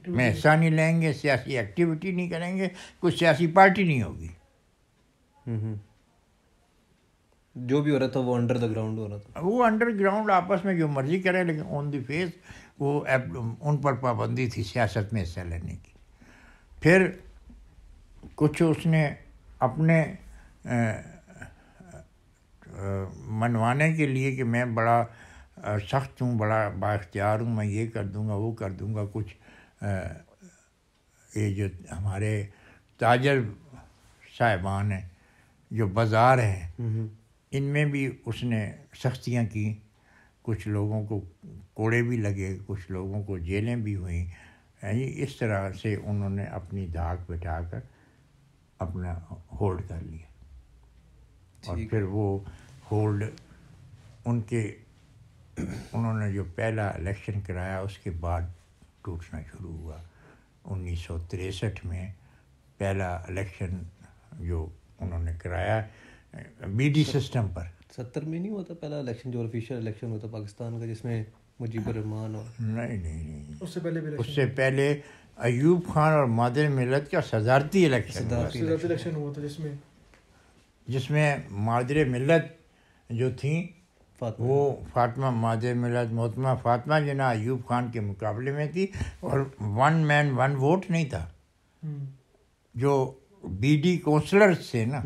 में हिस्सा नहीं लेंगे, सियासी एक्टिविटी नहीं करेंगे, कोई सियासी पार्टी नहीं होगी। जो भी हो रहा था वो अंडर द ग्राउंड हो रहा था। वो अंडरग्राउंड आपस में जो मर्जी करें, लेकिन ऑन द फेस वो उन पर पाबंदी थी सियासत में हिस्सा लेने की। फिर कुछ उसने अपने मनवाने के लिए कि मैं बड़ा सख्त हूँ, बड़ा बाख्तियार हूँ, मैं ये कर दूँगा वो कर दूँगा, कुछ ये जो हमारे ताजर साहिबान हैं, जो बाज़ार हैं, इनमें भी उसने सख्तियाँ की। कुछ लोगों को कोड़े भी लगे, कुछ लोगों को जेलें भी हुई। यानी इस तरह से उन्होंने अपनी धाक बिठा कर अपना होल्ड कर लिया। और फिर वो होल्ड उनके उन्होंने जो पहला इलेक्शन कराया, उसके बाद टूटना शुरू हुआ। उन्नीस सौ तिरसठ में पहला इलेक्शन जो उन्होंने कराया बीडी सिस्टम पर, सत्तर में नहीं हुआ था पहला इलेक्शन जो ऑफिशियल इलेक्शन हुआ था पाकिस्तान का, जिसमें मुजीबर रहमान और नहीं नहीं नहीं उससे पहले भी, उससे पहले अयूब खान और मादर मिलत का सदारती इलेक्शन इलेक्शन हुआ था जिसमें जिसमें मादर मिलत जो थी वो फातिमा मादर मिलत मोहतरमा फातिमा जिन्ना अयूब खान के मुकाबले में थी, और वन मैन वन वोट नहीं था, जो बीडी काउंसलर्स थे ना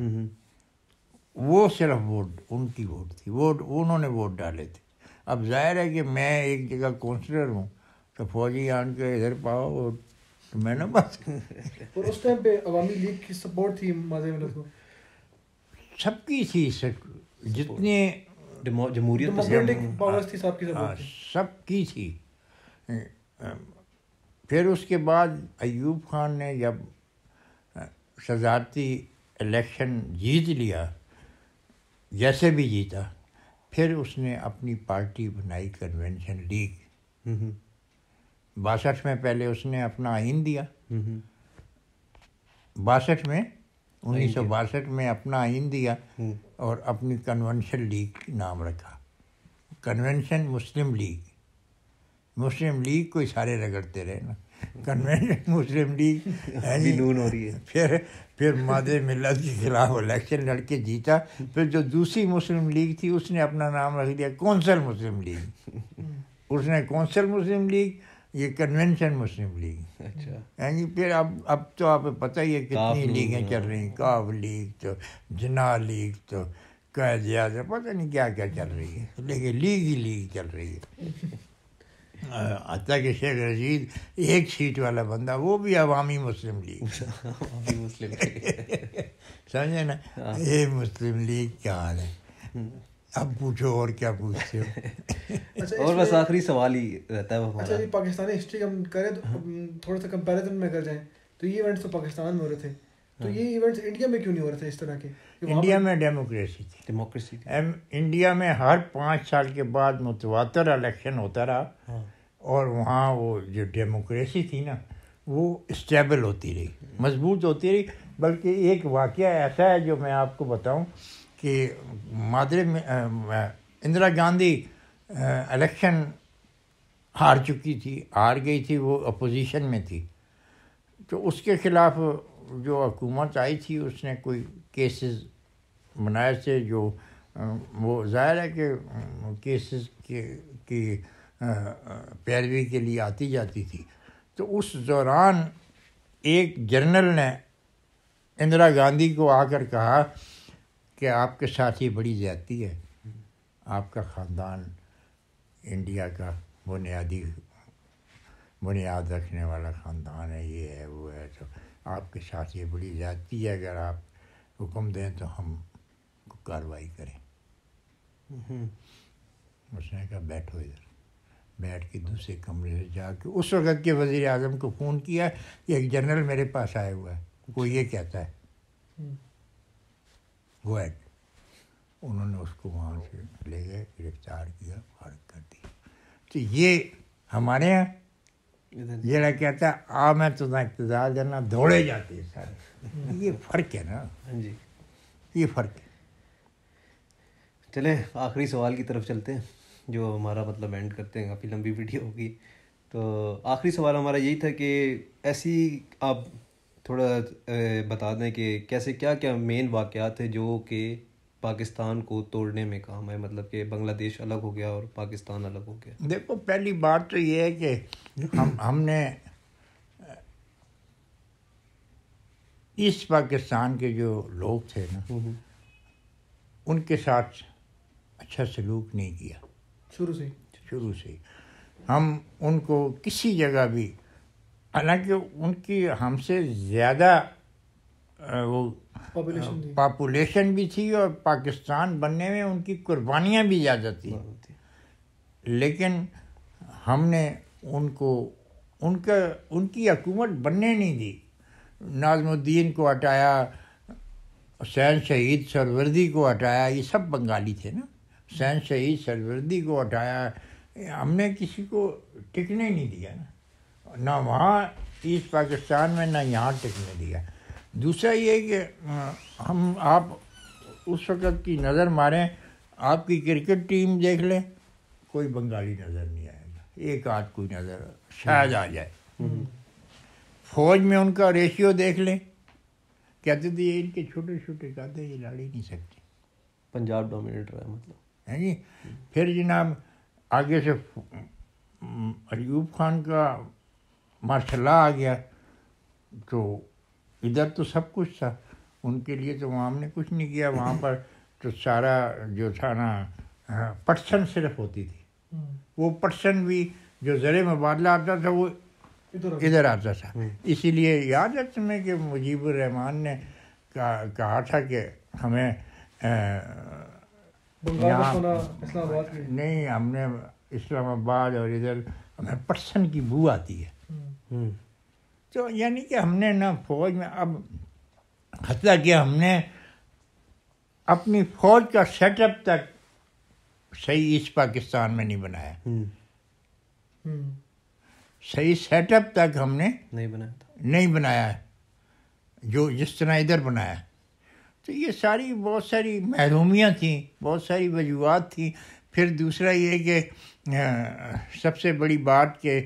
वो सिर्फ वोट उनकी वोट थी, वोट उन्होंने वोट डाले थे। अब जाहिर है कि मैं एक जगह काउंसलर हूँ तो फौजी आन के इधर पाओ और तो मैं ना बस। और उस टाइम पे अवामी लीग की सपोर्ट थी मादर मिलत को, सबकी थी, जितने जमहूरियत पावर्स थी सबकी सपोर्ट सबकी थी। फिर उसके बाद अयूब खान ने जब सदारती इलेक्शन जीत लिया, जैसे भी जीता, फिर उसने अपनी पार्टी बनाई कन्वेंशन लीग। बासठ में पहले उसने अपना आइन दिया, बासठ में उन्नीस सौ बासठ में अपना आइन दिया और अपनी कन्वेंशन लीग नाम रखा convention Muslim league. Muslim league को सारे रगड़ते रहे ना, कन्वेंशन मुस्लिम लीग नून हो रही है। फिर फिर मादे मिलत के खिलाफ इलेक्शन लड़के जीता। फिर जो दूसरी मुस्लिम लीग थी उसने अपना नाम रख दिया कौंसल मुस्लिम लीग, उसने कौंसल मुस्लिम लीग, ये कन्वेंशन मुस्लिम लीग। अच्छा जी। फिर अब अब तो आप पता ही है कितनी लीगें चल रही, काफ लीग तो, जिनाह लीग तो, कैद-ए-आज़म, पता नहीं क्या क्या चल रही है, लेकिन लीग ही लीग चल रही है। हत्या के शेख रशीद एक सीट वाला बंदा वो भी अवामी मुस्लिम लीग समझे ना, ये मुस्लिम लीग क्या हाल है। अब पूछो और क्या पूछते हो। अच्छा, और बस आखिरी सवाल ही रहता है। अच्छा जी, पाकिस्तानी हिस्ट्री हम करें तो थोड़ा सा कंपैरिजन में कर जाएं तो ये इवेंट्स तो पाकिस्तान में हो रहे थे, तो ये इवेंट्स इंडिया में क्यों नहीं हो रहे थे इस तरह के? इंडिया में डेमोक्रेसी थी, डेमोक्रेसी थी। इंडिया में हर पाँच साल के बाद मुतवातर इलेक्शन होता रहा और वहाँ वो जो डेमोक्रेसी थी ना वो स्टेबल होती रही, मजबूत होती रही। बल्कि एक वाक़या ऐसा है जो मैं आपको बताऊं कि मादरे में इंदिरा गांधी इलेक्शन हार चुकी थी, हार गई थी, वो अपोजिशन में थी, तो उसके ख़िलाफ़ जो हुकूमत आई थी उसने कोई केसेस बनाए थे, जो वो जाहिर है कि केसेस के की पैरवी के लिए आती जाती थी। तो उस दौरान एक जनरल ने इंदिरा गांधी को आकर कहा कि आपके साथ ये बड़ी ज़्यादती है, आपका ख़ानदान इंडिया का बुनियादी बुनियाद रखने वाला ख़ानदान है, ये है वो है, तो आपके साथ ये बड़ी ज़्यादती है, अगर आप हुक्म दें तो हम कार्रवाई करें। उसने कहा बैठो इधर, बैठ के दूसरे कमरे से जाके उस वक़्त के वज़ीर आज़म को फ़ोन किया कि एक जनरल मेरे पास आया हुआ है, वो ये कहता है गो एट। उन्होंने उसको वहाँ से ले गए, गिरफ्तार किया, फारग कर दिया। तो ये हमारे यहाँ जरा कहता है आ मैं तो ना इकतदार जाना, दौड़े जाते हैं सारे। ये फ़र्क है ना। हाँ जी, ये फ़र्क है। चले आखिरी सवाल की तरफ चलते हैं जो हमारा मतलब एंड करते हैं, काफ़ी लंबी वीडियो होगी। तो आखिरी सवाल हमारा यही था कि ऐसी आप थोड़ा बता दें कि कैसे क्या क्या मेन वाक़यात है जो कि पाकिस्तान को तोड़ने में काम है, मतलब कि बांग्लादेश अलग हो गया और पाकिस्तान अलग हो गया। देखो पहली बात तो ये है कि हम हमने ईस्ट पाकिस्तान के जो लोग थे ना उनके साथ अच्छा सलूक नहीं किया शुरू से शुरू से हम उनको किसी जगह भी, हालांकि उनकी हमसे ज़्यादा वो पॉपुलेशन पॉपुलेशन भी थी और पाकिस्तान बनने में उनकी कुर्बानियाँ भी ज़्यादा थी, लेकिन हमने उनको उनका उनकी हकूमत बनने नहीं दी। नाजमुद्दीन को हटाया, हुसैन शहीद सरवर्दी को हटाया, ये सब बंगाली थे ना, हुसैन शहीद सरवर्दी को हटाया, हमने किसी को टिकने नहीं दिया ना, ना वहाँ ईस्ट पाकिस्तान में ना यहाँ टिकने दिया। दूसरा ये कि हम आप उस वक़्त की नज़र मारें, आपकी क्रिकेट टीम देख लें, कोई बंगाली नज़र नहीं आएगा, एक आध कोई नज़र शायद आ जाए। फौज में उनका रेशियो देख लें, कहते थे ये इनके छोटे छोटे कादे, ये लड़ ही नहीं सकते, पंजाब डोमिनेट रहा है मतलब, है जी। फिर जनाब आगे से अयूब खान का मार्शला आ गया, तो इधर तो सब कुछ था उनके लिए, तो वहाँ हमने कुछ नहीं किया। वहाँ पर तो सारा जो था ना पर्सन सिर्फ होती थी, वो पर्सन भी जो ज़र मुबादला आता था वो इधर आता था। इसीलिए याद है तुम्हें कि मुजीबुर रहमान ने कहा था कि हमें इस्लामाबाद नहीं, हमने इस्लामाबाद और इधर हमें पर्सन की बू आती है। तो यानी कि हमने ना फौज में, अब हत्या कि हमने अपनी फौज का सेटअप तक सही ईस्ट पाकिस्तान में नहीं बनाया, सही सेटअप तक हमने नहीं बनाया था। नहीं बनाया जो जिस तरह इधर बनाया। तो ये सारी बहुत सारी महरूमियाँ थी, बहुत सारी वजूहत थी। फिर दूसरा ये कि सबसे बड़ी बात कि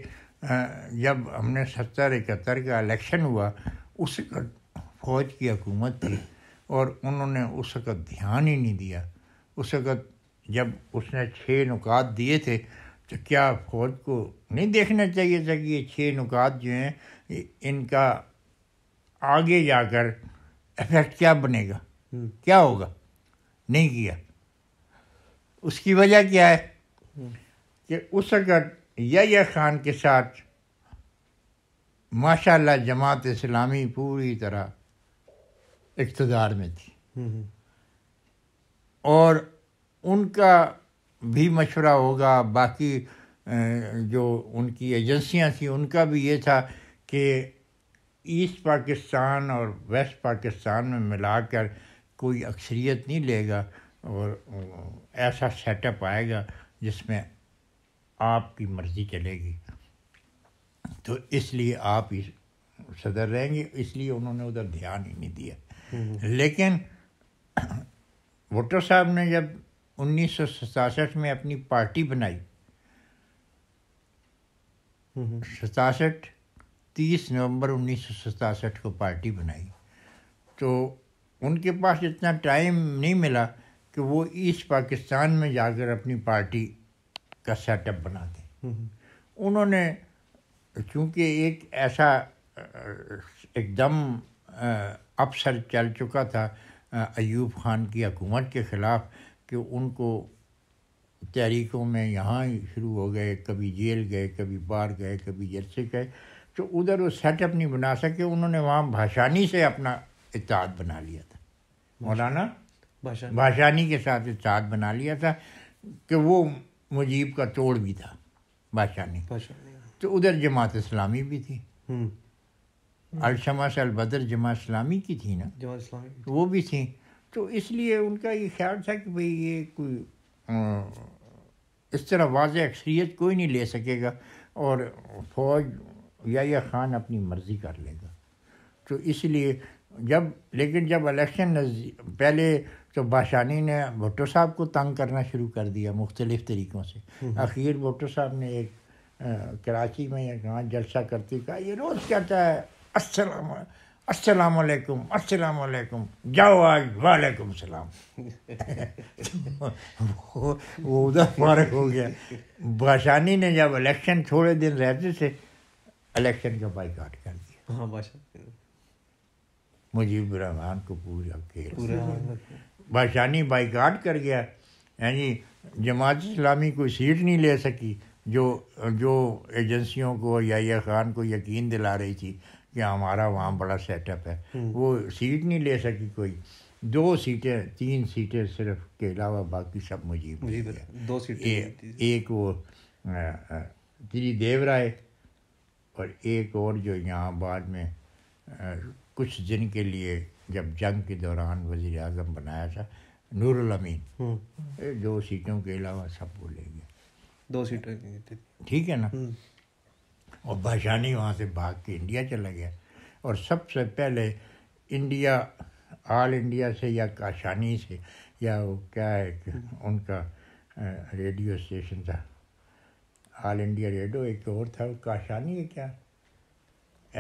जब हमने सत्तर इकहत्तर का इलेक्शन हुआ, उस वक्त फौज की हुकूमत थी और उन्होंने उस वक्त ध्यान ही नहीं दिया। उस वक्त जब उसने छः नुकात दिए थे, तो क्या फौज को नहीं देखना चाहिए था कि ये छः नुकात जो हैं इनका आगे जाकर इफेक्ट क्या बनेगा, क्या होगा? नहीं किया। उसकी वजह क्या है कि उस वक्त या ख़ान के साथ माशाल्लाह जमात इस्लामी पूरी तरह इख्तदार में थी और उनका भी मशवरा होगा, बाकी जो उनकी एजेंसियां थी उनका भी ये था कि ईस्ट पाकिस्तान और वेस्ट पाकिस्तान में मिलाकर कोई अक्सरियत नहीं लेगा और ऐसा सेटअप आएगा जिसमें आपकी मर्ज़ी चलेगी, तो इसलिए आप इस सदर रहेंगे। इसलिए उन्होंने उधर ध्यान ही नहीं दिया। लेकिन भुट्टो साहब ने जब उन्नीस सौ सतासठ में अपनी पार्टी बनाई, सतासठ तीस नवंबर उन्नीस सौ सतासठ को पार्टी बनाई, तो उनके पास इतना टाइम नहीं मिला कि वो ईस्ट पाकिस्तान में जाकर अपनी पार्टी का सेटअप बना दें। उन्होंने चूँकि एक ऐसा एकदम अपसर चल चुका था अयूब खान की हुकूमत के ख़िलाफ़ कि उनको तहरीकों में यहाँ ही शुरू हो गए, कभी जेल गए, कभी बाहर गए, कभी जलसे गए, तो उधर वो सेटअप नहीं बना सके। उन्होंने वहाँ भाषानी से अपना इत्तेहाद बना लिया था, मौलाना भाषानी भाषानी के साथ इत्तेहाद बना लिया था कि वो मुजीब का तोड़ भी था भाषानी, भाषानी। तो उधर जमात इस्लामी भी थी, अलशमा से अलबदर जमात इस्लामी की थी ना, जमात इस्लामी थी। वो भी थी। तो इसलिए उनका ये ख्याल था कि भाई ये कोई इस तरह वाज़ेह अक्सरियत कोई नहीं ले सकेगा और फौज या ख़ान अपनी मर्ज़ी कर लेगा। तो इसलिए जब, लेकिन जब इलेक्शन पहले तो भाषानी ने भुट्टो साहब को तंग करना शुरू कर दिया मुख्तलिफ़ तरीक़ों से। आखिर भुट्टो साहब ने एक आ, कराची में या कहाँ जलसा करती कहा, ये रोज़ कहता है अस्सलाम अस्सलाम वालेकुम अस्सलाम वालेकुम, जाओ आज वालेकुम सलाम। वो, वो उधर मारक हो गया। भाषानी ने जब इलेक्शन थोड़े दिन रहते थे इलेक्शन का बाइकाट कर दिया। हाँ, भाषानी मुजीबुर रहमान को पूरा खेल, भाषानी बाइकाट कर गया, यानी जमात इस्लामी कोई सीट नहीं ले सकी जो जो एजेंसियों को या ख़ान को यकीन दिला रही थी कि हमारा वहाँ बड़ा सेटअप है। वो सीट नहीं ले सकी, कोई दो सीटें तीन सीटें सिर्फ के अलावा बाकी सब मुजीब मुजीब दो सीटें, एक वो तिरी देव राय और एक और जो यहाँ बाद में आ, कुछ दिन के लिए जब जंग के दौरान वज़ीर आज़म बनाया था नूरुल अमीन, दो सीटों के अलावा सब वो ले गए, दो सीटें, ठीक है ना। और भाषानी वहाँ से भाग के इंडिया चला गया और सबसे पहले इंडिया ऑल इंडिया से या काशानी से या वो क्या है उनका रेडियो स्टेशन था, ऑल इंडिया रेडियो, एक और था काशानी है क्या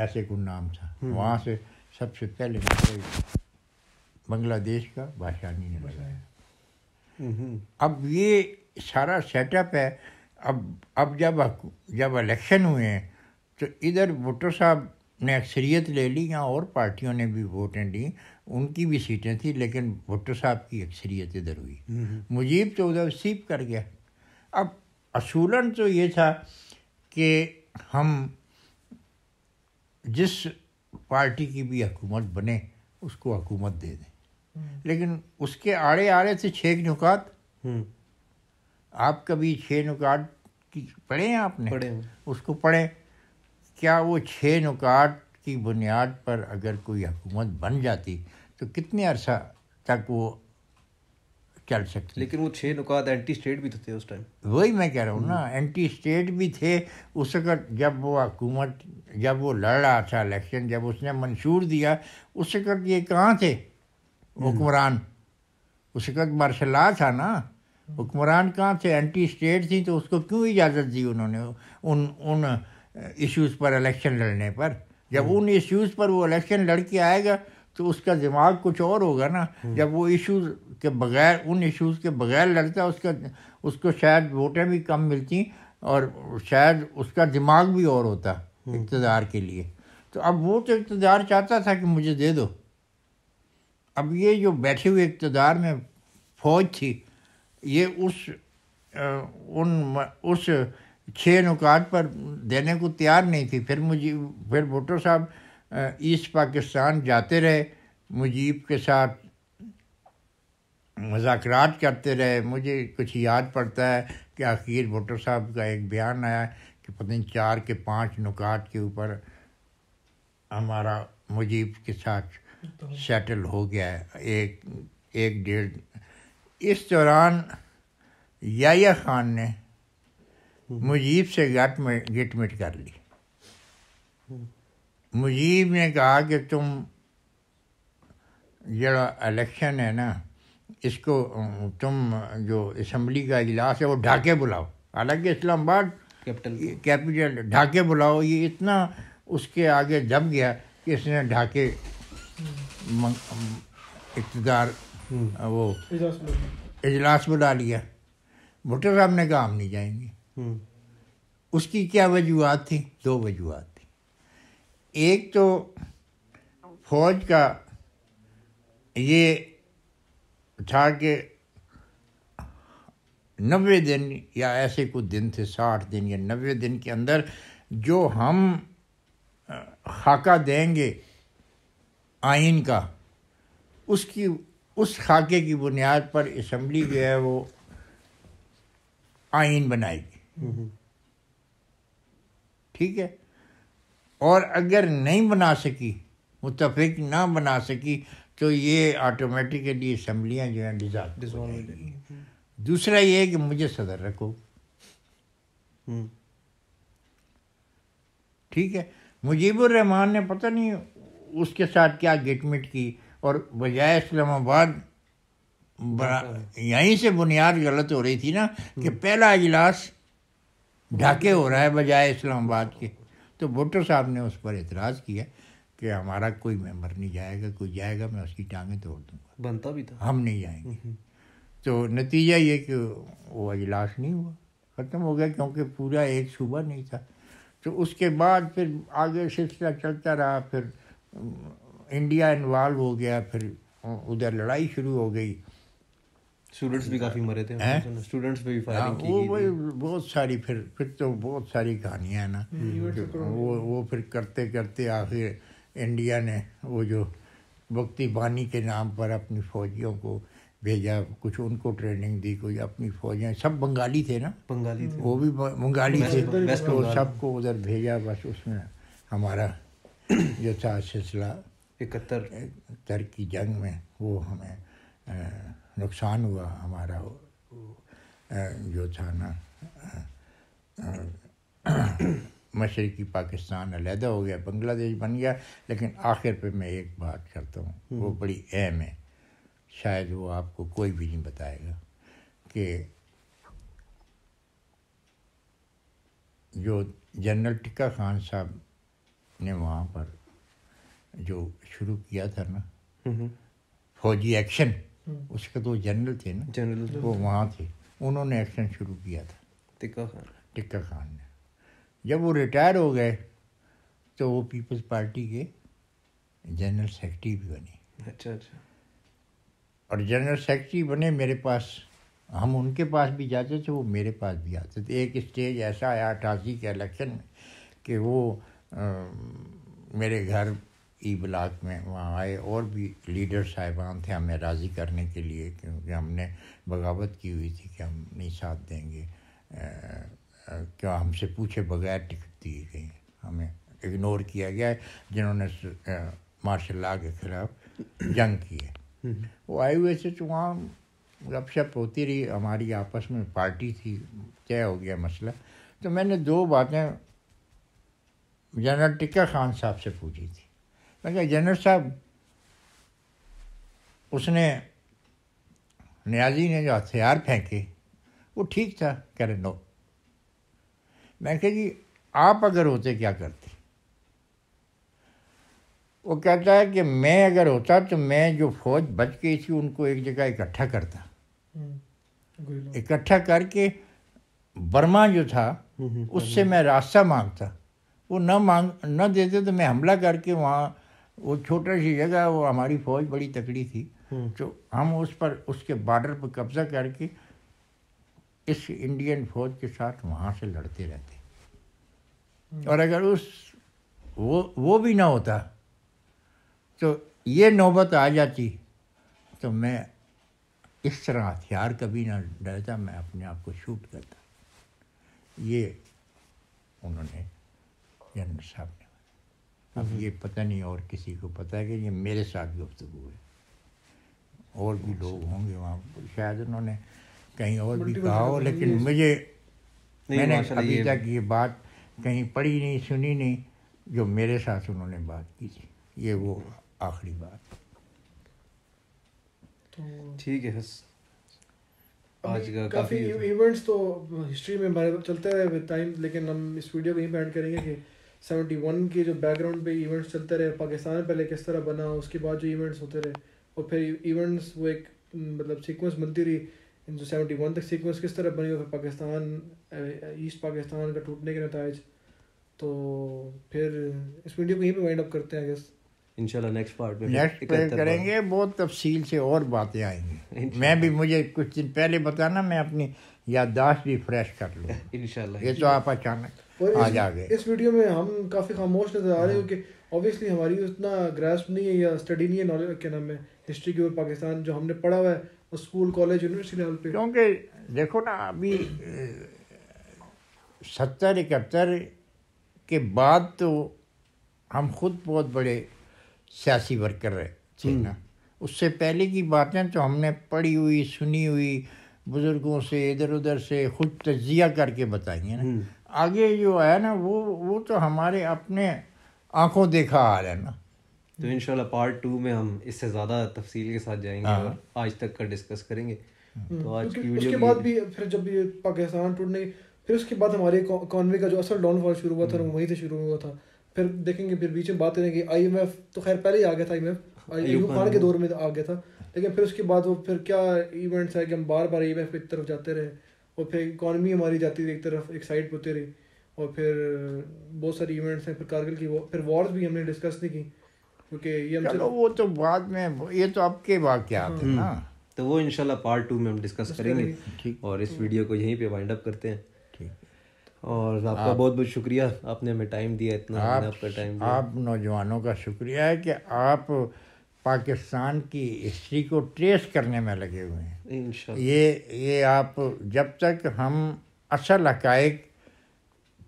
ऐसे कोई नाम था, वहाँ से सबसे पहले बांग्लादेश का भाषानी ने लगाया। अब ये सारा सेटअप है। अब अब जब जब इलेक्शन हुए हैं तो इधर भुट्टो साहब ने अक्सरियत ले ली, यहाँ और पार्टियों ने भी वोटें दी, उनकी भी सीटें थी, लेकिन भुट्टो साहब की अक्सरियत इधर हुई। मुजीब तो उधर सीप कर गया। अब असूलन तो ये था कि हम जिस पार्टी की भी हुकूमत बने उसको हुकूमत दे दें, लेकिन उसके आड़े आड़े से छः नुकात, आप कभी छः नुकात की पढ़े हैं आपने? पढ़े, उसको पढ़ें। क्या वो छः नुकात की बुनियाद पर अगर कोई हुकूमत बन जाती तो कितने अरसा तक वो चल सकती। लेकिन वो छः नुकात एंटी स्टेट भी तो थे उस टाइम। वही मैं कह रहा हूँ ना, एंटी स्टेट भी थे उस वक्त। जब वो हुकूमत जब वो लड़ रहा था इलेक्शन, जब उसने मंशूर दिया, उस वक्त ये कहाँ थे हुक्मरान? उस वक्त मार्शला था ना, हुक्मरान कहाँ थे? एंटी स्टेट थी, तो उसको क्यों इजाज़त दी उन्होंने उन उन इश्यूज़ पर इलेक्शन लड़ने पर? जब उन इश्यूज़ पर वो इलेक्शन लड़ के आएगा तो उसका दिमाग कुछ और होगा ना। जब वो इश्यूज़ के बगैर उन इश्यूज़ के बगैर लड़ता उसका उसको शायद वोटें भी कम मिलती और शायद उसका दिमाग भी और होता इक़्तिदार के लिए। तो अब वो तो इक़्तिदार चाहता था कि मुझे दे दो। अब ये जो बैठे हुए इक़्तिदार में फौज थी, ये उस उन उस छः नुकात पर देने को तैयार नहीं थी। फिर मुझे फिर भुट्टो साहब ईस्ट पाकिस्तान जाते रहे, मुजीब के साथ मुज़ाकरात करते रहे। मुझे कुछ याद पड़ता है कि आखिर भुट्टो साहब का एक बयान आया कि पता नहीं चार के पाँच नुकात के ऊपर हमारा मुजीब के साथ सेटल हो गया है, एक एक डेढ़। इस दौरान याया खान ने मुजीब से गट मिट गिट मिट कर ली। मुजीब ने कहा कि तुम जरा इलेक्शन है ना, इसको तुम जो असम्बली का इजलास है वो ढाके बुलाओ, हालांकि इस्लामाबाद कैपिटल कैपिटल ढाके बुलाओ। ये इतना उसके आगे दब गया कि इसने ढाके इक़्तिदार वो इजलास बुला लिया। भुट्टो साहब ने कहा हम नहीं जाएंगे। उसकी क्या वजूहत थी? दो वजूहत थी। एक तो फौज का ये था कि नब्बे दिन या ऐसे कुछ दिन थे, साठ दिन या नब्बे दिन के अंदर जो हम खाका देंगे आइन का, उसकी उस खाके की बुनियाद पर असम्बली जो है वो आइन बनाएगी, ठीक है। और अगर नहीं बना सकी, मुतफिक ना बना सकी, तो ये ऑटोमेटिकली असम्बलियाँ जो हैं डिसॉल्व हो जाएंगी। दूसरा ये है कि मुझे सदर रखो, ठीक है। मुजीबुर रहमान ने पता नहीं उसके साथ क्या गिटमिट की, और बजाय इस्लामाबाद यहीं से बुनियाद गलत हो रही थी ना कि पहला इजलास ढाके हो रहा है बजाय इस्लामाबाद के। तो भुट्टो साहब ने उस पर एतराज़ किया कि हमारा कोई मेंबर नहीं जाएगा, कोई जाएगा मैं उसकी टांगें तोड़ दूंगा, बनता भी था, हम नहीं जाएंगे। तो नतीजा ये कि वो इजलास नहीं हुआ, ख़त्म हो गया, क्योंकि पूरा एक सूबा नहीं था। तो उसके बाद फिर आगे सिलसिला चलता रहा, फिर इंडिया इन्वाल्व हो गया, फिर उधर लड़ाई शुरू हो गई। स्टूडेंट्स भी काफ़ी मरे थे, स्टूडेंट्स पे भी फायरिंग की गई, वो बहुत सारी फिर फिर तो बहुत सारी कहानियाँ हैं ना। वो वो फिर करते करते आखिर इंडिया ने वो जो बख्ती बानी के नाम पर अपनी फ़ौजियों को भेजा, कुछ उनको ट्रेनिंग दी, कोई अपनी फ़ौजियाँ, सब बंगाली थे ना, बंगाली थे, वो भी बंगाली थे, तो सबको उधर भेजा। बस उसमें हमारा जो था सिलसिला इकहत्तर इकहत्तर की जंग में वो हमें नुकसान हुआ, हमारा जो था ना मशरक़ी पाकिस्तान अलहदा हो गया, बांग्लादेश बन गया। लेकिन आखिर पे मैं एक बात करता हूँ, वो बड़ी अहम है। शायद वो आपको कोई भी नहीं बताएगा कि जो जनरल टिक्का खान साहब ने वहाँ पर जो शुरू किया था ना फौजी एक्शन, उसके तो जनरल थे ना, जनरल वो वहाँ थे, उन्होंने एक्शन शुरू किया था टिक्का खान टिक्का खान ने। जब वो रिटायर हो गए तो वो पीपल्स पार्टी के जनरल सेक्रेटरी भी बने। अच्छा अच्छा। और जनरल सेक्रेटरी बने मेरे पास, हम उनके पास भी जाते थे, वो मेरे पास भी आते थे। एक स्टेज ऐसा आया अठासी के इलेक्शन में कि वो आ, मेरे घर ई ब्लाक में वहाँ आए, और भी लीडर साहिबान थे हमें राज़ी करने के लिए, क्योंकि हमने बगावत की हुई थी कि हम नहीं साथ देंगे, क्या हमसे पूछे बगैर टिकट दिए गए, हमें इग्नोर किया गया है, जिन्होंने मार्शल लॉ के खिलाफ जंग की है। वो आए हुए थे तो वहाँ गपशप होती रही हमारी आपस में, पार्टी थी, तय हो गया मसला। तो मैंने दो बातें जनरल टिक्का खान साहब से पूछी थी। मैं कहा जनरल साहब, उसने न्याजी ने जो हथियार फेंके वो ठीक था? कह रहे नो। मैं कहा जी आप अगर होते क्या करते? वो कहता है कि मैं अगर होता तो मैं जो फौज बच गई थी उनको एक जगह इकट्ठा करता, इकट्ठा करके बर्मा जो था उससे मैं रास्ता मांगता, वो न मांग न देते तो मैं हमला करके वहाँ, वो छोटा सी जगह, वो हमारी फौज बड़ी तकड़ी थी, तो हम उस पर उसके बॉर्डर पर कब्जा करके इस इंडियन फौज के साथ वहाँ से लड़ते रहते। और अगर उस वो वो भी ना होता तो ये नौबत आ जाती, तो मैं इस तरह हथियार कभी ना डरता, मैं अपने आप को शूट करता। ये उन्होंने जनरल साहब ने, अब ये पता नहीं और किसी को पता है कि ये मेरे साथ गुफ्तगू है, और भी लोग होंगे वहाँ, शायद उन्होंने कहीं और भी कहा हो, लेकिन मुझे मैंने अभी तक ये बात कहीं पढ़ी नहीं, सुनी नहीं, जो मेरे साथ उन्होंने बात की थी। ये वो आखिरी बात। ठीक है, आज का काफ़ी इवेंट्स तो हिस्ट्री में हमारे चलते रहे विद टाइम, लेकिन हम इस वीडियो को यहीं पर एंड करेंगे कि सेवेंटी वन के जो बैकग्राउंड पे इवेंट्स चलते रहे, पाकिस्तान पहले किस तरह बना, उसके बाद जो इवेंट्स होते रहे, और फिर इवेंट्स वो एक मतलब सीक्वेंस बनती रही, जो सेवेंटी वन तक सीक्वेंस किस तरह बनी, और फिर पाकिस्तान ईस्ट पाकिस्तान का टूटने के नतीजे। तो फिर इस वीडियो को यहीं पे वाइंड अप करते हैं, आई गेस इंशाल्लाह नेक्स्ट पार्ट में नेक्स्ट पार्ट करेंगे, बहुत तफसील से और बातें आएंगी। मैं भी, मुझे कुछ दिन पहले बताना, मैं अपनी याददाश्त भी फ्रेश कर लूँ इंशाल्लाह। ये तो आप अचानक आज आ गए। इस वीडियो में हम काफ़ी खामोश नजर आ रहे हो कि ऑब्वियसली हमारी उतना ग्रास्प नहीं है या स्टडी नहीं है नॉलेज के नाम में हिस्ट्री की, और पाकिस्तान जो हमने पढ़ा हुआ है स्कूल कॉलेज यूनिवर्सिटी लेवल पर, क्योंकि देखो ना अभी सत्तर इकहत्तर के बाद तो हम खुद बहुत बड़े सियासी वर्कर रहे थे ना, उससे पहले की बातें तो हमने पढ़ी हुई, सुनी हुई, बुज़ुर्गों से, इधर उधर से, खुद तजिया करके बताई है ना। आगे जो आया ना वो वो तो हमारे अपने आँखों देखा आ रहा है ना। तो इंशाल्लाह पार्ट टू में हम इससे ज़्यादा तफसील के साथ जाएंगे और आज तक का डिस्कस करेंगे। तो आज की वीडियो के बाद भी फिर जब पाकिस्तान टूटने, फिर उसके बाद हमारे इकॉनमी का जो असल डाउनफॉल शुरू हुआ था वहीं से शुरू हुआ था। फिर देखेंगे, फिर बीच में बात करेंगे आई एम एफ तो खैर पहले ही आ गया था, I M F Ayub Khan के दौर में आ गया था, लेकिन फिर उसके बाद वो फिर क्या इवेंट्स आए कि हम बार बार आई एम एफ की तरफ जाते रहे, और फिर इकॉनमी हमारी जाती रही एक तरफ, एक साइड होती रही, और फिर बहुत सारे इवेंट्स हैं, फिर कारगिल की फिर वॉर्स भी हमने डिस्कस नहीं की क्योंकि ये हमसे वो तो बाद में, ये तो आपके वाक़यात हैं ना, तो वो इंशाल्लाह पार्ट टू में हम डिस्कस करेंगे। और इस वीडियो को यहीं पर वाइंड अप करते हैं। और आपका आप, बहुत बहुत शुक्रिया, आपने हमें टाइम दिया इतना, आप, आपका टाइम दिया। आप नौजवानों का शुक्रिया है कि आप पाकिस्तान की हिस्ट्री को ट्रेस करने में लगे हुए हैं इंशाल्लाह। ये ये आप जब तक हम असल हक़ाइक़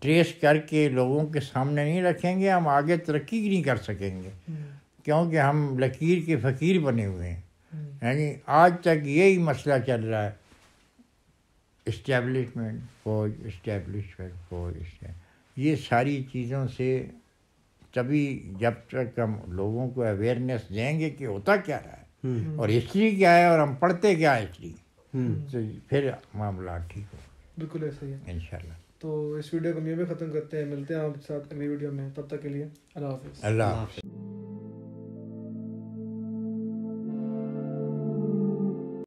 ट्रेस करके लोगों के सामने नहीं रखेंगे, हम आगे तरक्की नहीं कर सकेंगे, क्योंकि हम लकीर के फ़कीर बने हुए हैं। यानी आज तक यही मसला चल रहा है, इस्टेब्लिशमेंट फौज, इस्टेब्लिशमेंट फौज, ये सारी चीज़ों से, तभी जब तक हम लोगों को अवेयरनेस देंगे कि होता क्या रहा है, और हिस्ट्री क्या है और हम पढ़ते क्या है हिस्ट्री, तो फिर मामला ठीक हो। बिल्कुल ऐसा ही है इंशाल्लाह। तो इस वीडियो को यहीं पे ख़त्म करते हैं, मिलते हैं आप साथ अगली वीडियो में, तब तक के लिए अल्लाह हाफ़िज़।